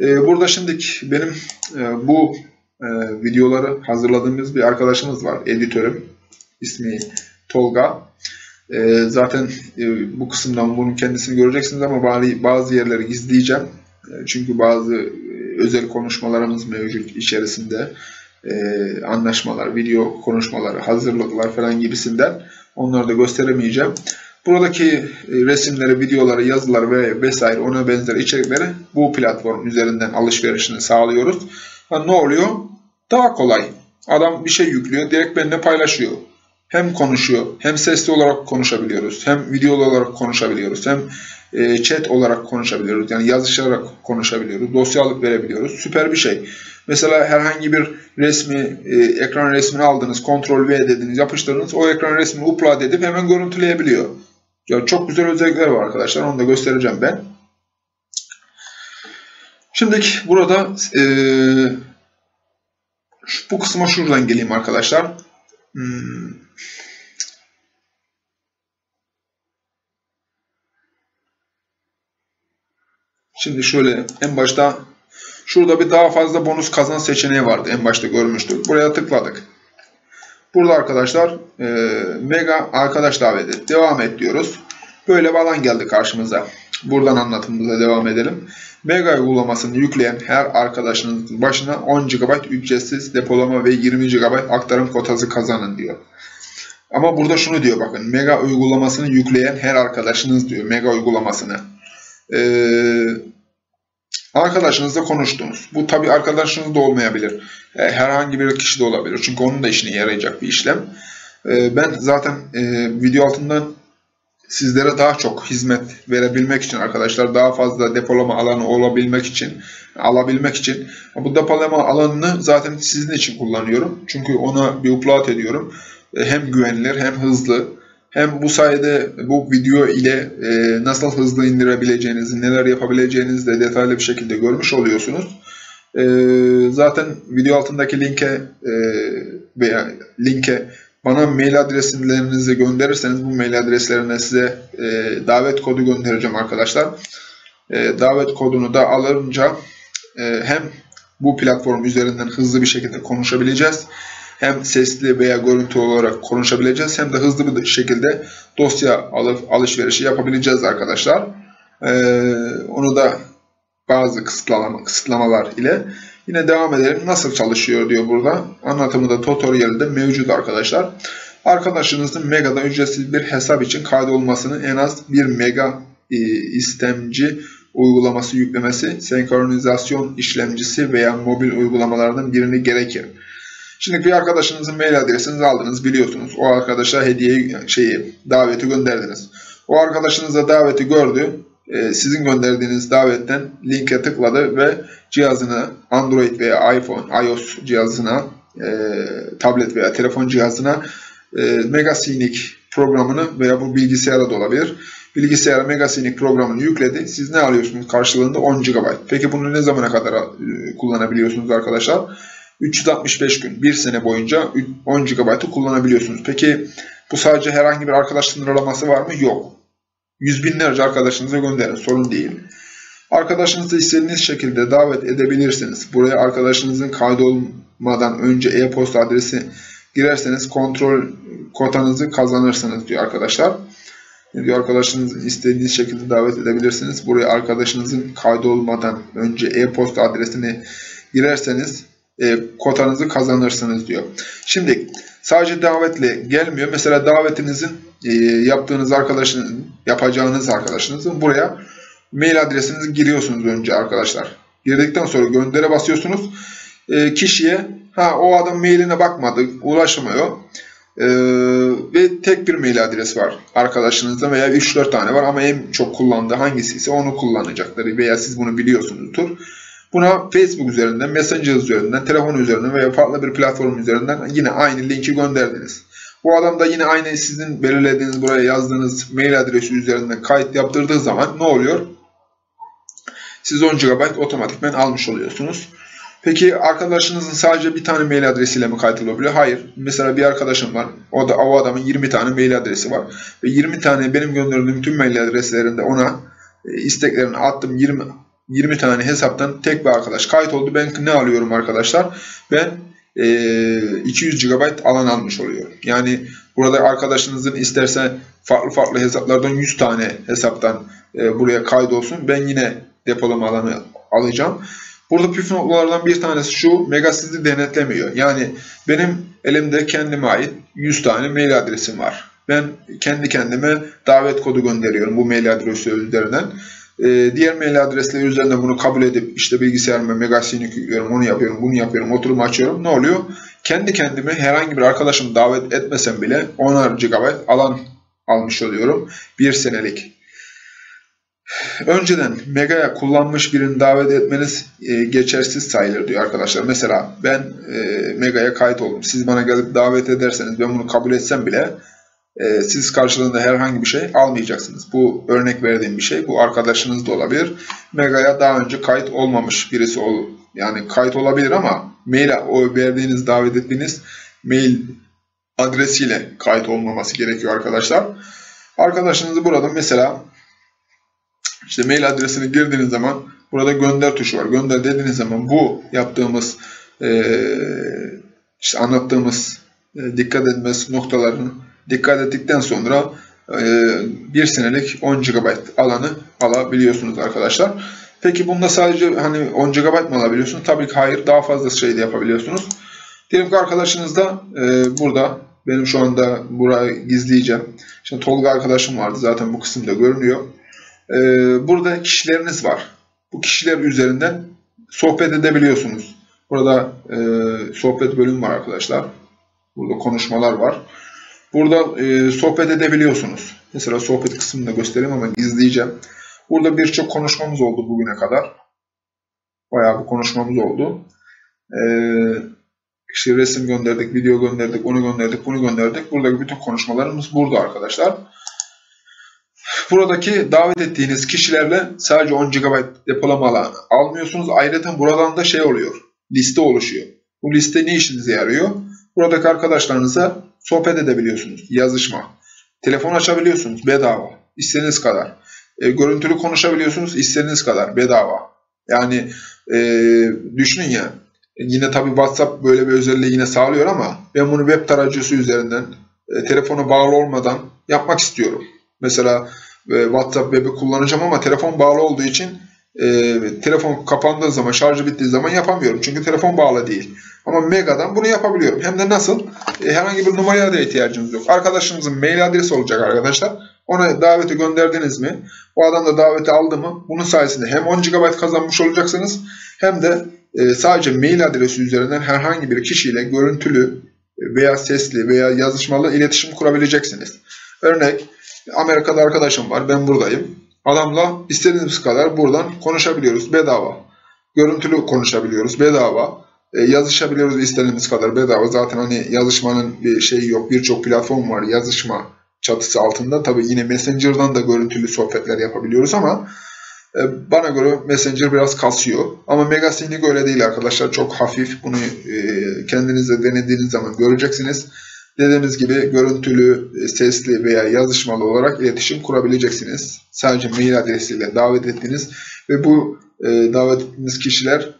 Ee, burada şimdi benim e, bu e, videoları hazırladığımız bir arkadaşımız var. Editörüm. İsmi Tolga. E, zaten e, bu kısımdan bunun kendisini göreceksiniz ama bari bazı yerleri gizleyeceğim. E, çünkü bazı e, özel konuşmalarımız mevcut içerisinde. E, anlaşmalar, video konuşmaları, hazırlıklar falan gibisinden. Onları da gösteremeyeceğim. Buradaki resimleri, videoları, yazıları ve vesaire ona benzer içerikleri bu platform üzerinden alışverişini sağlıyoruz. Yani ne oluyor? Daha kolay. Adam bir şey yüklüyor, direkt benimle paylaşıyor. Hem konuşuyor, hem sesli olarak konuşabiliyoruz, hem videolu olarak konuşabiliyoruz, hem chat olarak konuşabiliyoruz. Yani yazışarak konuşabiliyoruz, dosyalık verebiliyoruz. Süper bir şey. Mesela herhangi bir resmi, ekran resmini aldınız, kontrol V dediniz, yapıştırdınız. O ekran resmini upload edip hemen görüntüleyebiliyor. Ya çok güzel özellikler var arkadaşlar. Onu da göstereceğim ben. Şimdi burada e, şu, bu kısma şuradan geleyim arkadaşlar. Hmm. Şimdi şöyle en başta şurada bir daha fazla bonus kazan seçeneği vardı. En başta görmüştük. Buraya tıkladık. Burada arkadaşlar e, mega arkadaş davet et. Devam et diyoruz. Böyle bir alan geldi karşımıza. Buradan anlatımımıza devam edelim. Mega uygulamasını yükleyen her arkadaşınızın başına on gigabayt ücretsiz depolama ve yirmi gigabayt aktarım kotası kazanın diyor. Ama burada şunu diyor bakın. Mega uygulamasını yükleyen her arkadaşınız diyor. Mega uygulamasını. Ee, arkadaşınızla konuştunuz. Bu tabi arkadaşınız da olmayabilir. Herhangi bir kişi de olabilir. Çünkü onun da işine yarayacak bir işlem. Ee, ben zaten e, video altından sizlere daha çok hizmet verebilmek için arkadaşlar, daha fazla depolama alanı olabilmek için, alabilmek için bu depolama alanını zaten sizin için kullanıyorum. Çünkü ona bir upload ediyorum. Hem güvenilir hem hızlı. Hem bu sayede bu video ile nasıl hızlı indirebileceğinizi, neler yapabileceğinizi de detaylı bir şekilde görmüş oluyorsunuz. Zaten video altındaki linke veya linke bana mail adreslerinizi gönderirseniz bu mail adreslerine size e, davet kodu göndereceğim arkadaşlar. E, davet kodunu da alınca e, hem bu platform üzerinden hızlı bir şekilde konuşabileceğiz. Hem sesli veya görüntü olarak konuşabileceğiz. Hem de hızlı bir şekilde dosya alıp alışverişi yapabileceğiz arkadaşlar. E, onu da bazı kısıtlama, kısıtlamalar ile. Yine devam edelim. Nasıl çalışıyor diyor burada. Anlatımı da tutorial'de mevcut arkadaşlar. Arkadaşınızın Mega'da ücretsiz bir hesap için kaydolmasının en az bir mega istemci uygulaması yüklemesi, senkronizasyon işlemcisi veya mobil uygulamalardan birini gerekir. Şimdi bir arkadaşınızın mail adresinizi aldınız, biliyorsunuz. O arkadaşa hediye şeyi, daveti gönderdiniz. O arkadaşınıza daveti gördü. Sizin gönderdiğiniz davetten linke tıkladı ve cihazını Android veya iPhone, iOS cihazına, e, tablet veya telefon cihazına e, MegaSync programını veya bu bilgisayara da olabilir. Bilgisayara MegaSync programını yükledi. Siz ne alıyorsunuz karşılığında? on gigabayt. Peki bunu ne zamana kadar e, kullanabiliyorsunuz arkadaşlar? üç yüz altmış beş gün, bir sene boyunca on gigabaytı kullanabiliyorsunuz. Peki bu sadece herhangi bir arkadaş sınırlaması var mı? Yok. Yüz binlerce arkadaşınıza gönderin, sorun değil. Arkadaşınızı istediğiniz şekilde davet edebilirsiniz. Buraya arkadaşınızın kaydolmadan önce e-posta adresi girerseniz kontrol kotanızı kazanırsınız diyor arkadaşlar. Diyor arkadaşınızı istediğiniz şekilde davet edebilirsiniz. Buraya arkadaşınızın kaydolmadan önce e-posta adresini girerseniz e, kotanızı kazanırsınız diyor. Şimdi sadece davetle gelmiyor. Mesela davetinizin e, yaptığınız arkadaşın yapacağınız arkadaşınızın buraya mail adresinizi giriyorsunuz önce arkadaşlar. Girdikten sonra göndere basıyorsunuz. E, kişiye ha o adam mailine bakmadı, ulaşmıyor. E, ve tek bir mail adresi var arkadaşınızda veya üç dört tane var ama en çok kullandığı hangisi ise onu kullanacakları veya siz bunu biliyorsunuzdur. Buna Facebook üzerinden, Messenger üzerinden, telefon üzerinden veya farklı bir platform üzerinden yine aynı linki gönderdiniz. Bu adam da yine aynı sizin belirlediğiniz, buraya yazdığınız mail adresi üzerinden kayıt yaptırdığı zaman ne oluyor? Siz on gigabayt otomatikmen almış oluyorsunuz. Peki arkadaşınızın sadece bir tane mail adresiyle mi kayıt olabiliyor? Hayır. Mesela bir arkadaşım var. O da o adamın yirmi tane mail adresi var. Ve yirmi tane benim gönderdiğim tüm mail adreslerinde ona e, isteklerini attım. yirmi tane hesaptan tek bir arkadaş kayıt oldu. Ben ne alıyorum arkadaşlar? Ben iki yüz gigabayt alan almış oluyor. Yani burada arkadaşınızın isterse farklı farklı hesaplardan yüz tane hesaptan buraya kaydolsun. Ben yine depolama alanı alacağım. Burada püf noktalardan bir tanesi şu. Mega sizi denetlemiyor. Yani benim elimde kendime ait yüz tane mail adresim var. Ben kendi kendime davet kodu gönderiyorum bu mail adresi üzerinden. Diğer mail adresleri üzerinden bunu kabul edip işte bilgisayarıma MegaSync'i yüklüyorum, onu yapıyorum, bunu yapıyorum, oturumu açıyorum. Ne oluyor? Kendi kendime herhangi bir arkadaşımı davet etmesem bile on gigabayt alan almış oluyorum. Bir senelik. Önceden Mega'ya kullanmış birini davet etmeniz geçersiz sayılır diyor arkadaşlar. Mesela ben Mega'ya kayıt oldum. Siz bana gelip davet ederseniz ben bunu kabul etsem bile siz karşılığında herhangi bir şey almayacaksınız. Bu örnek verdiğim bir şey. Bu arkadaşınız da olabilir. Mega'ya daha önce kayıt olmamış birisi ol, yani kayıt olabilir ama maile o verdiğiniz, davet ettiğiniz mail adresiyle kayıt olmaması gerekiyor arkadaşlar. Arkadaşınızı burada mesela işte mail adresini girdiğiniz zaman Burada gönder tuşu var. Gönder dediğiniz zaman bu yaptığımız e, işte anlattığımız e, dikkat etmez noktalarını dikkat ettikten sonra bir senelik on gigabayt alanı alabiliyorsunuz arkadaşlar. Peki bunda sadece hani on gigabayt mı alabiliyorsunuz? Tabii ki hayır. Daha fazla şey de yapabiliyorsunuz. Diyelim ki arkadaşınız da e, burada benim şu anda burayı gizleyeceğim. Şimdi Tolga arkadaşım vardı. Zaten bu kısımda görünüyor. E, burada kişileriniz var. Bu kişiler üzerinden sohbet edebiliyorsunuz. Burada e, sohbet bölümü var arkadaşlar. Burada konuşmalar var. Burada e, sohbet edebiliyorsunuz. Mesela sohbet kısmını da göstereyim ama gizleyeceğim. Burada birçok konuşmamız oldu bugüne kadar. Bayağı bir konuşmamız oldu. E, işte resim gönderdik, video gönderdik, onu gönderdik, bunu gönderdik. Buradaki bütün konuşmalarımız burada arkadaşlar. Buradaki davet ettiğiniz kişilerle sadece on gigabayt depolama alanı almıyorsunuz. Ayrıca buradan da şey oluyor. Liste oluşuyor. Bu liste ne işinize yarıyor? Buradaki arkadaşlarınıza sohbet edebiliyorsunuz. Yazışma. Telefon açabiliyorsunuz. Bedava. İstediğiniz kadar. E, görüntülü konuşabiliyorsunuz. İstediğiniz kadar. Bedava. Yani e, düşünün ya. Yine tabii WhatsApp böyle bir özelliği yine sağlıyor ama ben bunu web tarayıcısı üzerinden e, telefona bağlı olmadan yapmak istiyorum. Mesela e, WhatsApp web'i kullanacağım ama telefon bağlı olduğu için e, telefon kapandığı zaman, şarjı bittiği zaman yapamıyorum. Çünkü telefon bağlı değil. Ama Mega'dan bunu yapabiliyorum. Hem de nasıl? E, herhangi bir numaraya da ihtiyacınız yok. Arkadaşınızın mail adresi olacak arkadaşlar. Ona daveti gönderdiniz mi? O adam da daveti aldı mı? Bunun sayesinde hem on gigabayt kazanmış olacaksınız hem de e, sadece mail adresi üzerinden herhangi bir kişiyle görüntülü veya sesli veya yazışmalı iletişim kurabileceksiniz. Örnek Amerika'da arkadaşım var. Ben buradayım. Adamla istediğimiz kadar buradan konuşabiliyoruz. Bedava. Görüntülü konuşabiliyoruz. Bedava. Yazışabiliyoruz istediğimiz kadar bedava. Zaten hani yazışmanın bir şeyi yok. Birçok platform var yazışma çatısı altında. Tabii yine Messenger'dan da görüntülü sohbetler yapabiliyoruz ama bana göre Messenger biraz kasıyor. Ama MegaSync'lik öyle değil arkadaşlar. Çok hafif. Bunu kendinizde denediğiniz zaman göreceksiniz. Dediğimiz gibi görüntülü, sesli veya yazışmalı olarak iletişim kurabileceksiniz. Sadece mail adresiyle davet ettiğiniz ve bu davet ettiğiniz kişiler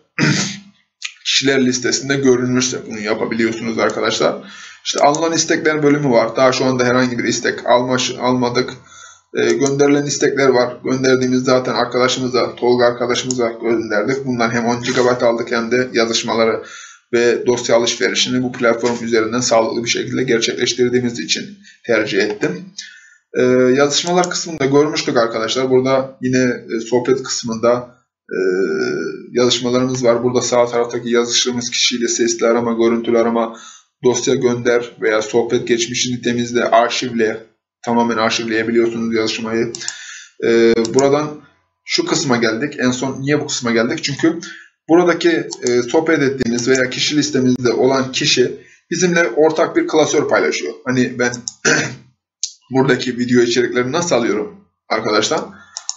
kişiler listesinde görünmüşse bunu yapabiliyorsunuz arkadaşlar. İşte alınan istekler bölümü var. Daha şu anda herhangi bir istek alma, almadık. E, gönderilen istekler var. Gönderdiğimiz zaten arkadaşımıza, Tolga arkadaşımıza gönderdik. Bundan hem on gigabayt aldık hem de yazışmaları ve dosya alışverişini bu platform üzerinden sağlıklı bir şekilde gerçekleştirdiğimiz için tercih ettim. E, yazışmalar kısmında görmüştük arkadaşlar. Burada yine e, sohbet kısmında Ee, yazışmalarımız var. Burada sağ taraftaki yazıştığımız kişiyle sesli arama, görüntülü arama, dosya gönder veya sohbet geçmişini temizle, arşivle, tamamen arşivleyebiliyorsunuz yazışmayı. Ee, buradan şu kısma geldik. En son niye bu kısma geldik? Çünkü buradaki e, sohbet ettiğimiz veya kişi listemizde olan kişi bizimle ortak bir klasör paylaşıyor. Hani ben buradaki video içeriklerini nasıl alıyorum arkadaşlar?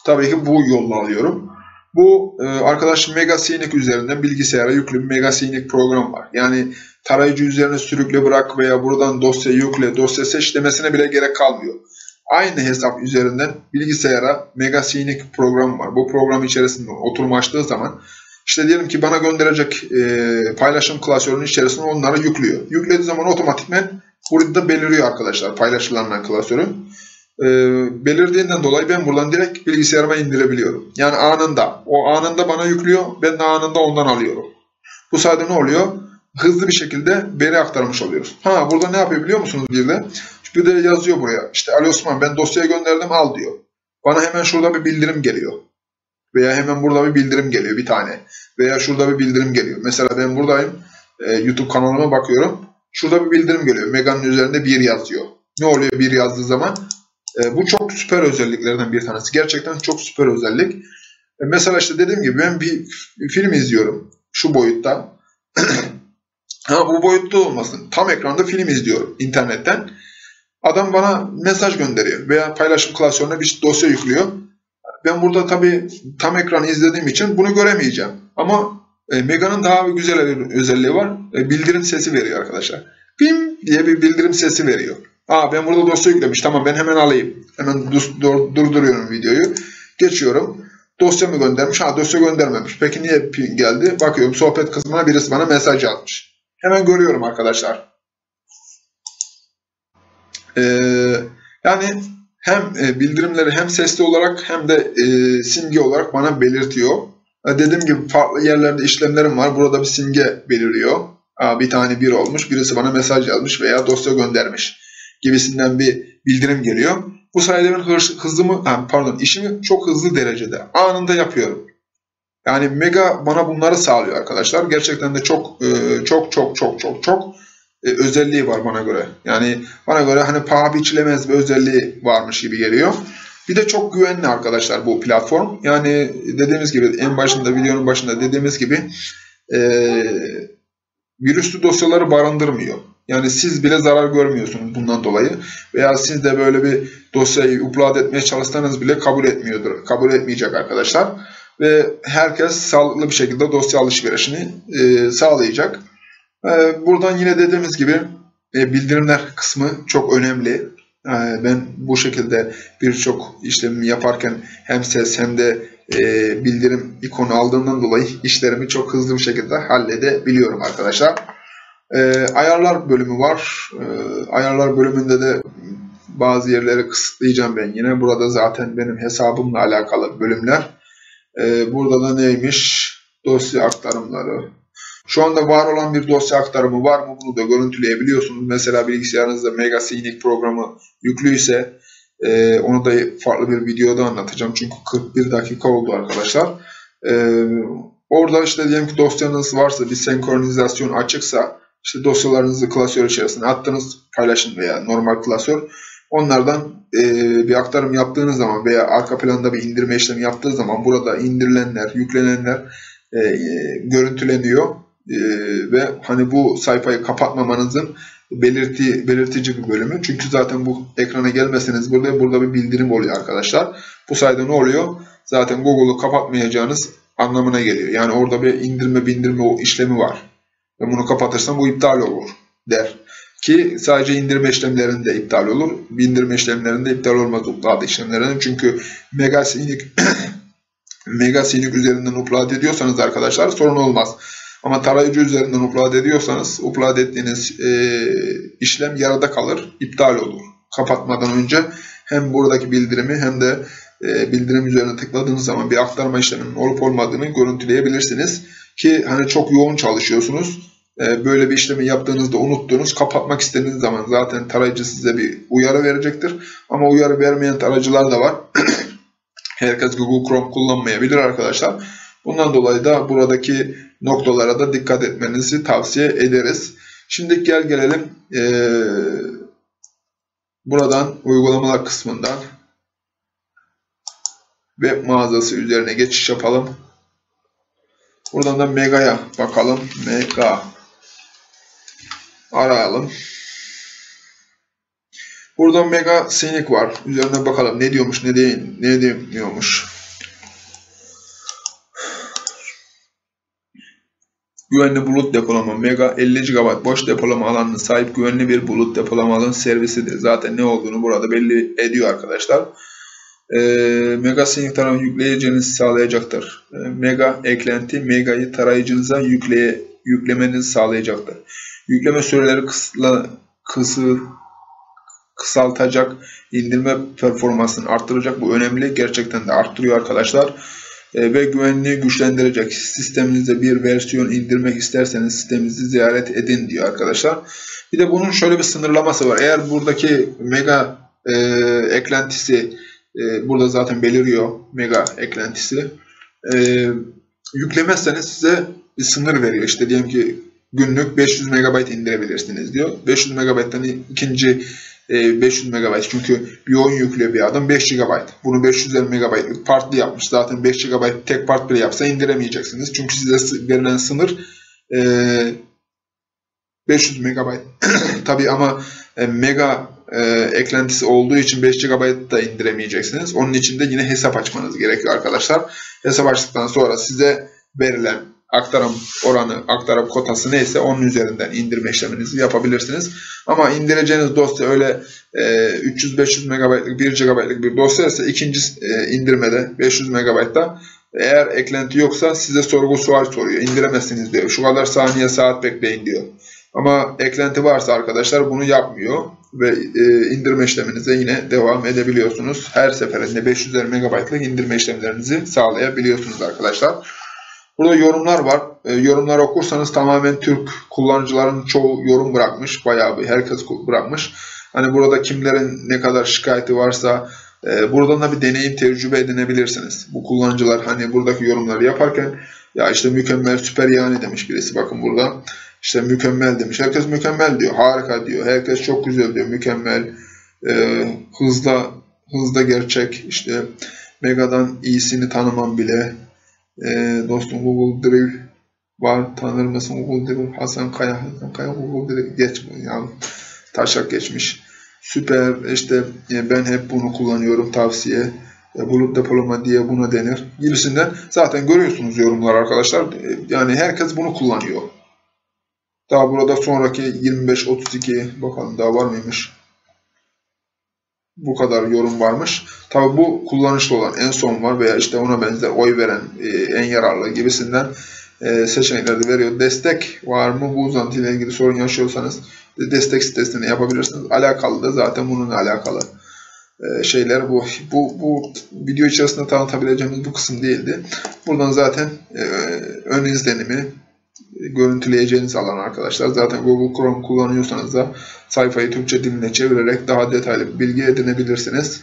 Tabii ki bu yolla alıyorum. Bu arkadaşım MegaSync üzerinden bilgisayara yüklü bir MegaSync program var. Yani tarayıcı üzerine sürükle bırak veya buradan dosya yükle, dosya seç demesine bile gerek kalmıyor. Aynı hesap üzerinden bilgisayara MegaSync programı var. Bu program içerisinde oturum açtığı zaman işte diyelim ki bana gönderecek paylaşım klasörünün içerisinde onları yüklüyor. Yüklediği zaman otomatikmen burada beliriyor arkadaşlar paylaşılanlar klasörü. E, belirdiğinden dolayı ben buradan direkt bilgisayarıma indirebiliyorum. Yani anında. O anında bana yüklüyor. Ben de anında ondan alıyorum. Bu sayede ne oluyor? Hızlı bir şekilde veri aktarmış oluyoruz. Ha burada ne yapıyor biliyor musunuz bir de? Bir de yazıyor buraya. İşte Ali Osman ben dosyayı gönderdim al diyor. Bana hemen şurada bir bildirim geliyor. Veya hemen burada bir bildirim geliyor bir tane. Veya şurada bir bildirim geliyor. Mesela ben buradayım. E, YouTube kanalıma bakıyorum. Şurada bir bildirim geliyor. Mega'nın üzerinde bir yazıyor. Ne oluyor bir yazdığı zaman? Bu çok süper özelliklerden bir tanesi. Gerçekten çok süper özellik. Mesela işte dediğim gibi ben bir film izliyorum. Şu boyutta. Ha bu boyutta olmasın. Tam ekranda film izliyorum internetten. Adam bana mesaj gönderiyor veya paylaşım klasörüne bir dosya yüklüyor. Ben burada tabii tam ekranı izlediğim için bunu göremeyeceğim. Ama Mega'nın daha bir güzel özelliği var. Bildirim sesi veriyor arkadaşlar. Bim diye bir bildirim sesi veriyor. Aa ben burada dosya yüklemiş. Tamam ben hemen alayım. Hemen durduruyorum videoyu. Geçiyorum. Dosya mı göndermiş? Ha, dosya göndermemiş. Peki niye geldi? Bakıyorum sohbet kısmına birisi bana mesaj atmış. Hemen görüyorum arkadaşlar. Ee, yani hem bildirimleri hem sesli olarak hem de e, simge olarak bana belirtiyor. Dediğim gibi farklı yerlerde işlemlerim var. Burada bir simge beliriyor. Aa, bir tane bir olmuş. Birisi bana mesaj yazmış veya dosya göndermiş gibisinden bir bildirim geliyor. Bu sayede ben hızımı, pardon, işimi çok hızlı derecede anında yapıyorum. Yani Mega bana bunları sağlıyor arkadaşlar. Gerçekten de çok çok çok çok çok çok özelliği var bana göre. Yani bana göre hani paha biçilemez bir özelliği varmış gibi geliyor. Bir de çok güvenli arkadaşlar bu platform. Yani dediğimiz gibi en başında, videonun başında dediğimiz gibi virüslü dosyaları barındırmıyor. Yani siz bile zarar görmüyorsunuz bundan dolayı. Veya siz de böyle bir dosyayı upload etmeye çalışsanız bile kabul etmiyordur. Kabul etmeyecek arkadaşlar. Ve herkes sağlıklı bir şekilde dosya alışverişini e, sağlayacak. E, buradan yine dediğimiz gibi e, bildirimler kısmı çok önemli. E, ben bu şekilde birçok işlemi yaparken hem ses hem de e, bildirim ikonu aldığımdan dolayı işlerimi çok hızlı bir şekilde halledebiliyorum arkadaşlar. E, ayarlar bölümü var. E, ayarlar bölümünde de bazı yerleri kısıtlayacağım ben yine. Burada zaten benim hesabımla alakalı bölümler. E, burada da neymiş? Dosya aktarımları. Şu anda var olan bir dosya aktarımı var mı? Bunu da görüntüleyebiliyorsunuz. Mesela bilgisayarınızda MegaSync programı yüklüyse e, onu da farklı bir videoda anlatacağım. Çünkü kırk bir dakika oldu arkadaşlar. E, orada işte diyelim ki dosyanız varsa, bir senkronizasyon açıksa, İşte dosyalarınızı klasör içerisine attınız, paylaşın veya normal klasör. Onlardan e, bir aktarım yaptığınız zaman veya arka planda bir indirme işlemi yaptığı zaman burada indirilenler, yüklenenler e, e, görüntüleniyor. E, ve hani bu sayfayı kapatmamanızın belirti, belirtici bir bölümü. Çünkü zaten bu ekrana gelmeseniz burada, burada bir bildirim oluyor arkadaşlar. Bu sayede ne oluyor? Zaten Google'u kapatmayacağınız anlamına geliyor. Yani orada bir indirme bindirme o işlemi var. Ben bunu kapatırsam bu iptal olur der. Ki sadece indirme işlemlerinde iptal olur. Bindirme işlemlerinde iptal olmaz upload işlemlerinde. Çünkü MegaSync MegaSync üzerinden upload ediyorsanız arkadaşlar sorun olmaz. Ama tarayıcı üzerinden upload ediyorsanız upload ettiğiniz e, işlem yarıda kalır. İptal olur. Kapatmadan önce hem buradaki bildirimi hem de e, bildirim üzerine tıkladığınız zaman bir aktarma işleminin olup olmadığını görüntüleyebilirsiniz. Ki hani çok yoğun çalışıyorsunuz. Böyle bir işlemi yaptığınızda unuttuğunuz, kapatmak istediğiniz zaman zaten tarayıcı size bir uyarı verecektir. Ama uyarı vermeyen tarayıcılar da var. Herkes Google Chrome kullanmayabilir arkadaşlar. Bundan dolayı da buradaki noktalara da dikkat etmenizi tavsiye ederiz. Şimdi gel gelelim ee, buradan uygulamalar kısmından web mağazası üzerine geçiş yapalım. Buradan da Mega'ya bakalım. Mega arayalım. Buradan MegaSync var. Üzerine bakalım. Ne diyormuş, ne değil, ne demiyormuş. Güvenli bulut depolama. Mega elli gigabayt boş depolama alanına sahip güvenli bir bulut depolama alan servisidir. Zaten ne olduğunu burada belli ediyor arkadaşlar. Ee, MegaSync tarafı yükleyeceğinizi sağlayacaktır. Ee, Mega eklenti Mega'yı tarayıcınıza yükleye, yüklemenizi sağlayacaktır. Yükleme süreleri kısla, kısı, kısaltacak, indirme performansını arttıracak. Bu önemli. Gerçekten de arttırıyor arkadaşlar. Ee, ve güvenliği güçlendirecek. Sisteminizde bir versiyon indirmek isterseniz sisteminizi ziyaret edin diyor arkadaşlar. Bir de bunun şöyle bir sınırlaması var. Eğer buradaki Mega e, eklentisi burada zaten beliriyor Mega eklentisi. Ee, yüklemezseniz size bir sınır veriyor. İşte diyelim ki günlük beş yüz megabayt indirebilirsiniz diyor. beş yüz megabayttan ikinci beş yüz megabayt. Çünkü bir oyun yüklüyor bir adam beş gigabayt. Bunu beş yüz megabaytlık partlı yapmış. Zaten beş gigabayt tek part bile yapsa indiremeyeceksiniz. Çünkü size verilen sınır beş yüz megabayt. Tabii ama Mega E, eklentisi olduğu için beş gigabayt da indiremeyeceksiniz. Onun için de yine hesap açmanız gerekiyor arkadaşlar. Hesap açtıktan sonra size verilen aktarım oranı, aktarım kotası neyse onun üzerinden indirme işleminizi yapabilirsiniz. Ama indireceğiniz dosya öyle e, üç yüz beş yüz megabaytlık bir gigabaytlık bir dosya ise ikinci e, indirmede beş yüz megabaytta eğer eklenti yoksa size sorgu sual soruyor. İndiremezsiniz diyor. Şu kadar saniye saat bekleyin diyor. Ama eklenti varsa arkadaşlar bunu yapmıyor ve e, indirme işleminize yine devam edebiliyorsunuz. Her seferinde beş yüz megabaytlık indirme işlemlerinizi sağlayabiliyorsunuz arkadaşlar. Burada yorumlar var. E, yorumları okursanız tamamen Türk kullanıcıların çoğu yorum bırakmış. Bayağı bir herkes bırakmış. Hani burada kimlerin ne kadar şikayeti varsa e, buradan da bir deneyim tecrübe edinebilirsiniz. Bu kullanıcılar hani buradaki yorumları yaparken ya işte mükemmel, süper yani demiş birisi. Bakın burada işte mükemmel demiş. Herkes mükemmel diyor. Harika diyor. Herkes çok güzel diyor. Mükemmel. E, hızla, hızla gerçek. İşte Mega'dan iyisini tanımam bile. E, dostum Google Drive var, tanır mısın Google Drive? Hasan Kaya, Hasan Kaya Google Drive geçmiyor yani, taşak geçmiş. Süper işte e, ben hep bunu kullanıyorum tavsiye. E, bulut depolama diye buna denir gibisinden. Zaten görüyorsunuz yorumlar arkadaşlar. E, yani herkes bunu kullanıyor. Daha burada sonraki yirmi beş otuz iki bakalım daha var mıymış? Bu kadar yorum varmış. Tabi bu kullanışlı olan en son var veya işte ona benzer oy veren e, en yararlı gibisinden e, seçenekler de veriyor. Destek var mı? Bu uzantıyla ilgili sorun yaşıyorsanız destek sitesini yapabilirsiniz. Alakalı da zaten bununla alakalı e, şeyler bu. Bu bu video içerisinde tanıtabileceğimiz bu kısım değildi. Buradan zaten e, ön izlenimi görüntüleyeceğiniz alan arkadaşlar. Zaten Google Chrome kullanıyorsanız da sayfayı Türkçe diline çevirerek daha detaylı bir bilgi edinebilirsiniz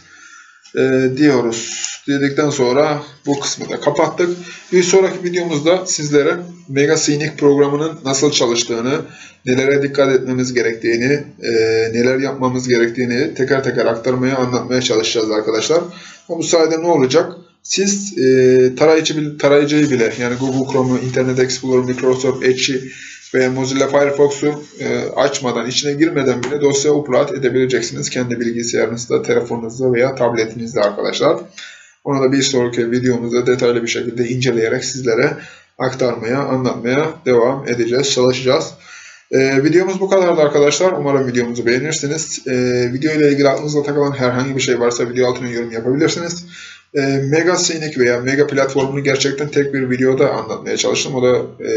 ee, diyoruz. Dedikten sonra bu kısmı da kapattık. Bir sonraki videomuzda sizlere MegaSync programının nasıl çalıştığını, nelere dikkat etmemiz gerektiğini, e, neler yapmamız gerektiğini teker teker aktarmaya, anlatmaya çalışacağız arkadaşlar. Ama bu sayede ne olacak? Siz e, tarayıcı, tarayıcıyı bile yani Google Chrome'u, Internet Explorer, Microsoft Edge'i ve Mozilla Firefox'u e, açmadan, içine girmeden bile dosya upload edebileceksiniz. Kendi bilgisayarınızda, telefonunuzda veya tabletinizde arkadaşlar. Onu da bir sonraki videomuzda detaylı bir şekilde inceleyerek sizlere aktarmaya, anlatmaya devam edeceğiz, çalışacağız. Ee, videomuz bu kadardı arkadaşlar. Umarım videomuzu beğenirsiniz. Ee, video ile ilgili aklınızda takılan herhangi bir şey varsa video altına yorum yapabilirsiniz. Ee, MegaSync veya Mega platformunu gerçekten tek bir videoda anlatmaya çalıştım. O da e,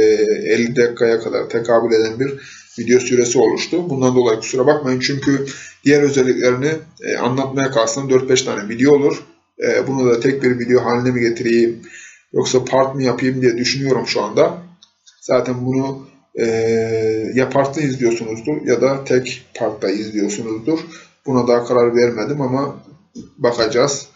elli dakikaya kadar tekabül eden bir video süresi oluştu. Bundan dolayı kusura bakmayın. Çünkü diğer özelliklerini e, anlatmaya kalsam dört beş tane video olur. E, bunu da tek bir video haline mi getireyim yoksa part mı yapayım diye düşünüyorum şu anda. Zaten bunu E, ya partlı izliyorsunuzdur ya da tek partta izliyorsunuzdur. Buna daha karar vermedim ama bakacağız.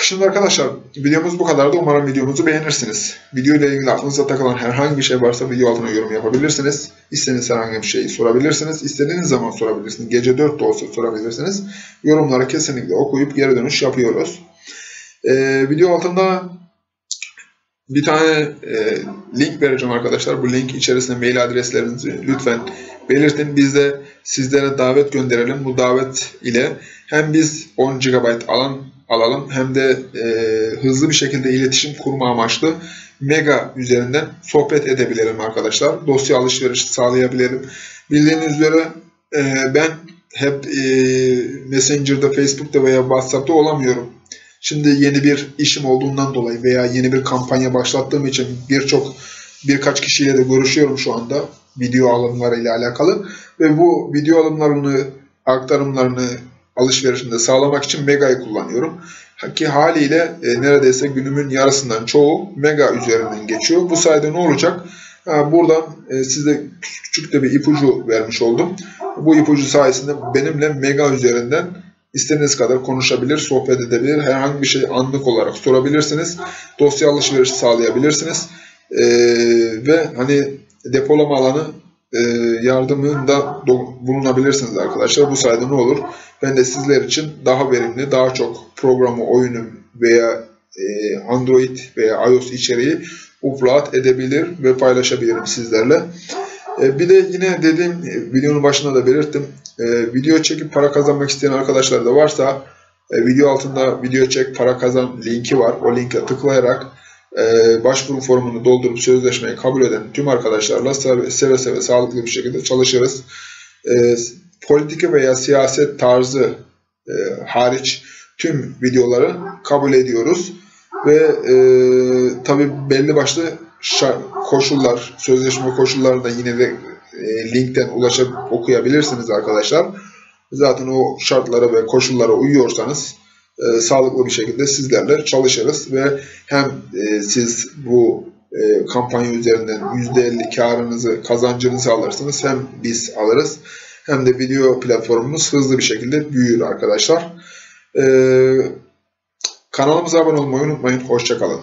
Şimdi arkadaşlar videomuz bu kadardı. Umarım videomuzu beğenirsiniz. Video ile ilgili aklınıza takılan herhangi bir şey varsa video altına yorum yapabilirsiniz. İstediğiniz herhangi bir şeyi sorabilirsiniz. İstediğiniz zaman sorabilirsiniz. Gece dörtte olsa sorabilirsiniz. Yorumları kesinlikle okuyup geri dönüş yapıyoruz. E, video altında bir tane e, link vereceğim arkadaşlar. Bu link içerisinde mail adreslerinizi lütfen belirtin. Biz de sizlere davet gönderelim. Bu davet ile hem biz on gigabayt alan alalım hem de e, hızlı bir şekilde iletişim kurma amaçlı Mega üzerinden sohbet edebilirim arkadaşlar. Dosya alışverişi sağlayabilirim. Bildiğiniz üzere e, ben hep e, Messenger'da, Facebook'ta veya WhatsApp'ta olamıyorum. Şimdi yeni bir işim olduğundan dolayı veya yeni bir kampanya başlattığım için birçok birkaç kişiyle de görüşüyorum şu anda video alımları ile alakalı ve bu video alımlarını, aktarımlarını, alışverişini de sağlamak için Mega'yı kullanıyorum. Ki haliyle e, neredeyse günümün yarısından çoğu Mega üzerinden geçiyor. Bu sayede ne olacak? Ha, buradan e, size küçük de bir ipucu vermiş oldum. Bu ipucu sayesinde benimle Mega üzerinden İstediğiniz kadar konuşabilir, sohbet edebilir, herhangi bir şey anlık olarak sorabilirsiniz. Dosya alışverişi sağlayabilirsiniz. Ee, ve hani depolama alanı e, yardımında bulunabilirsiniz arkadaşlar. Bu sayede ne olur? Ben de sizler için daha verimli, daha çok programı, oyunu veya e, Android veya iOS içeriği upload edebilir ve paylaşabilirim sizlerle. Bir de yine dediğim videonun başında da belirttim. Video çekip para kazanmak isteyen arkadaşlar da varsa video altında video çek para kazan linki var. O linke tıklayarak e, başvuru formunu doldurup sözleşmeyi kabul eden tüm arkadaşlarla seve seve sağlıklı bir şekilde çalışırız. E, politika veya siyaset tarzı e, hariç tüm videoları kabul ediyoruz. Ve e, tabi belli başlı koşullar, sözleşme koşullarını da yine de e, linkten ulaşıp okuyabilirsiniz arkadaşlar. Zaten o şartlara ve koşullara uyuyorsanız e, sağlıklı bir şekilde sizlerle çalışırız ve hem e, siz bu e, kampanya üzerinden yüzde elli karınızı, kazancınızı alırsınız, hem biz alırız, hem de video platformumuz hızlı bir şekilde büyür arkadaşlar. E, kanalımıza abone olmayı unutmayın. Hoşça kalın.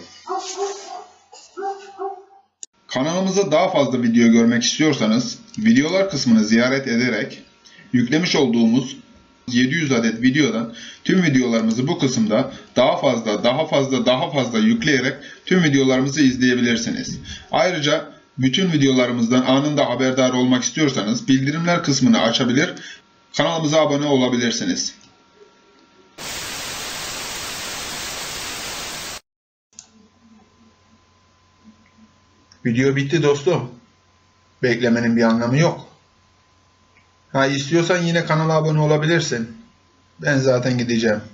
Kanalımıza daha fazla video görmek istiyorsanız videolar kısmını ziyaret ederek yüklemiş olduğumuz yedi yüz adet videodan tüm videolarımızı bu kısımda daha fazla daha fazla daha fazla yükleyerek tüm videolarımızı izleyebilirsiniz. Ayrıca bütün videolarımızdan anında haberdar olmak istiyorsanız bildirimler kısmını açabilir, kanalımıza abone olabilirsiniz. Video bitti dostum. Beklemenin bir anlamı yok. Ha, istiyorsan yine kanala abone olabilirsin. Ben zaten gideceğim.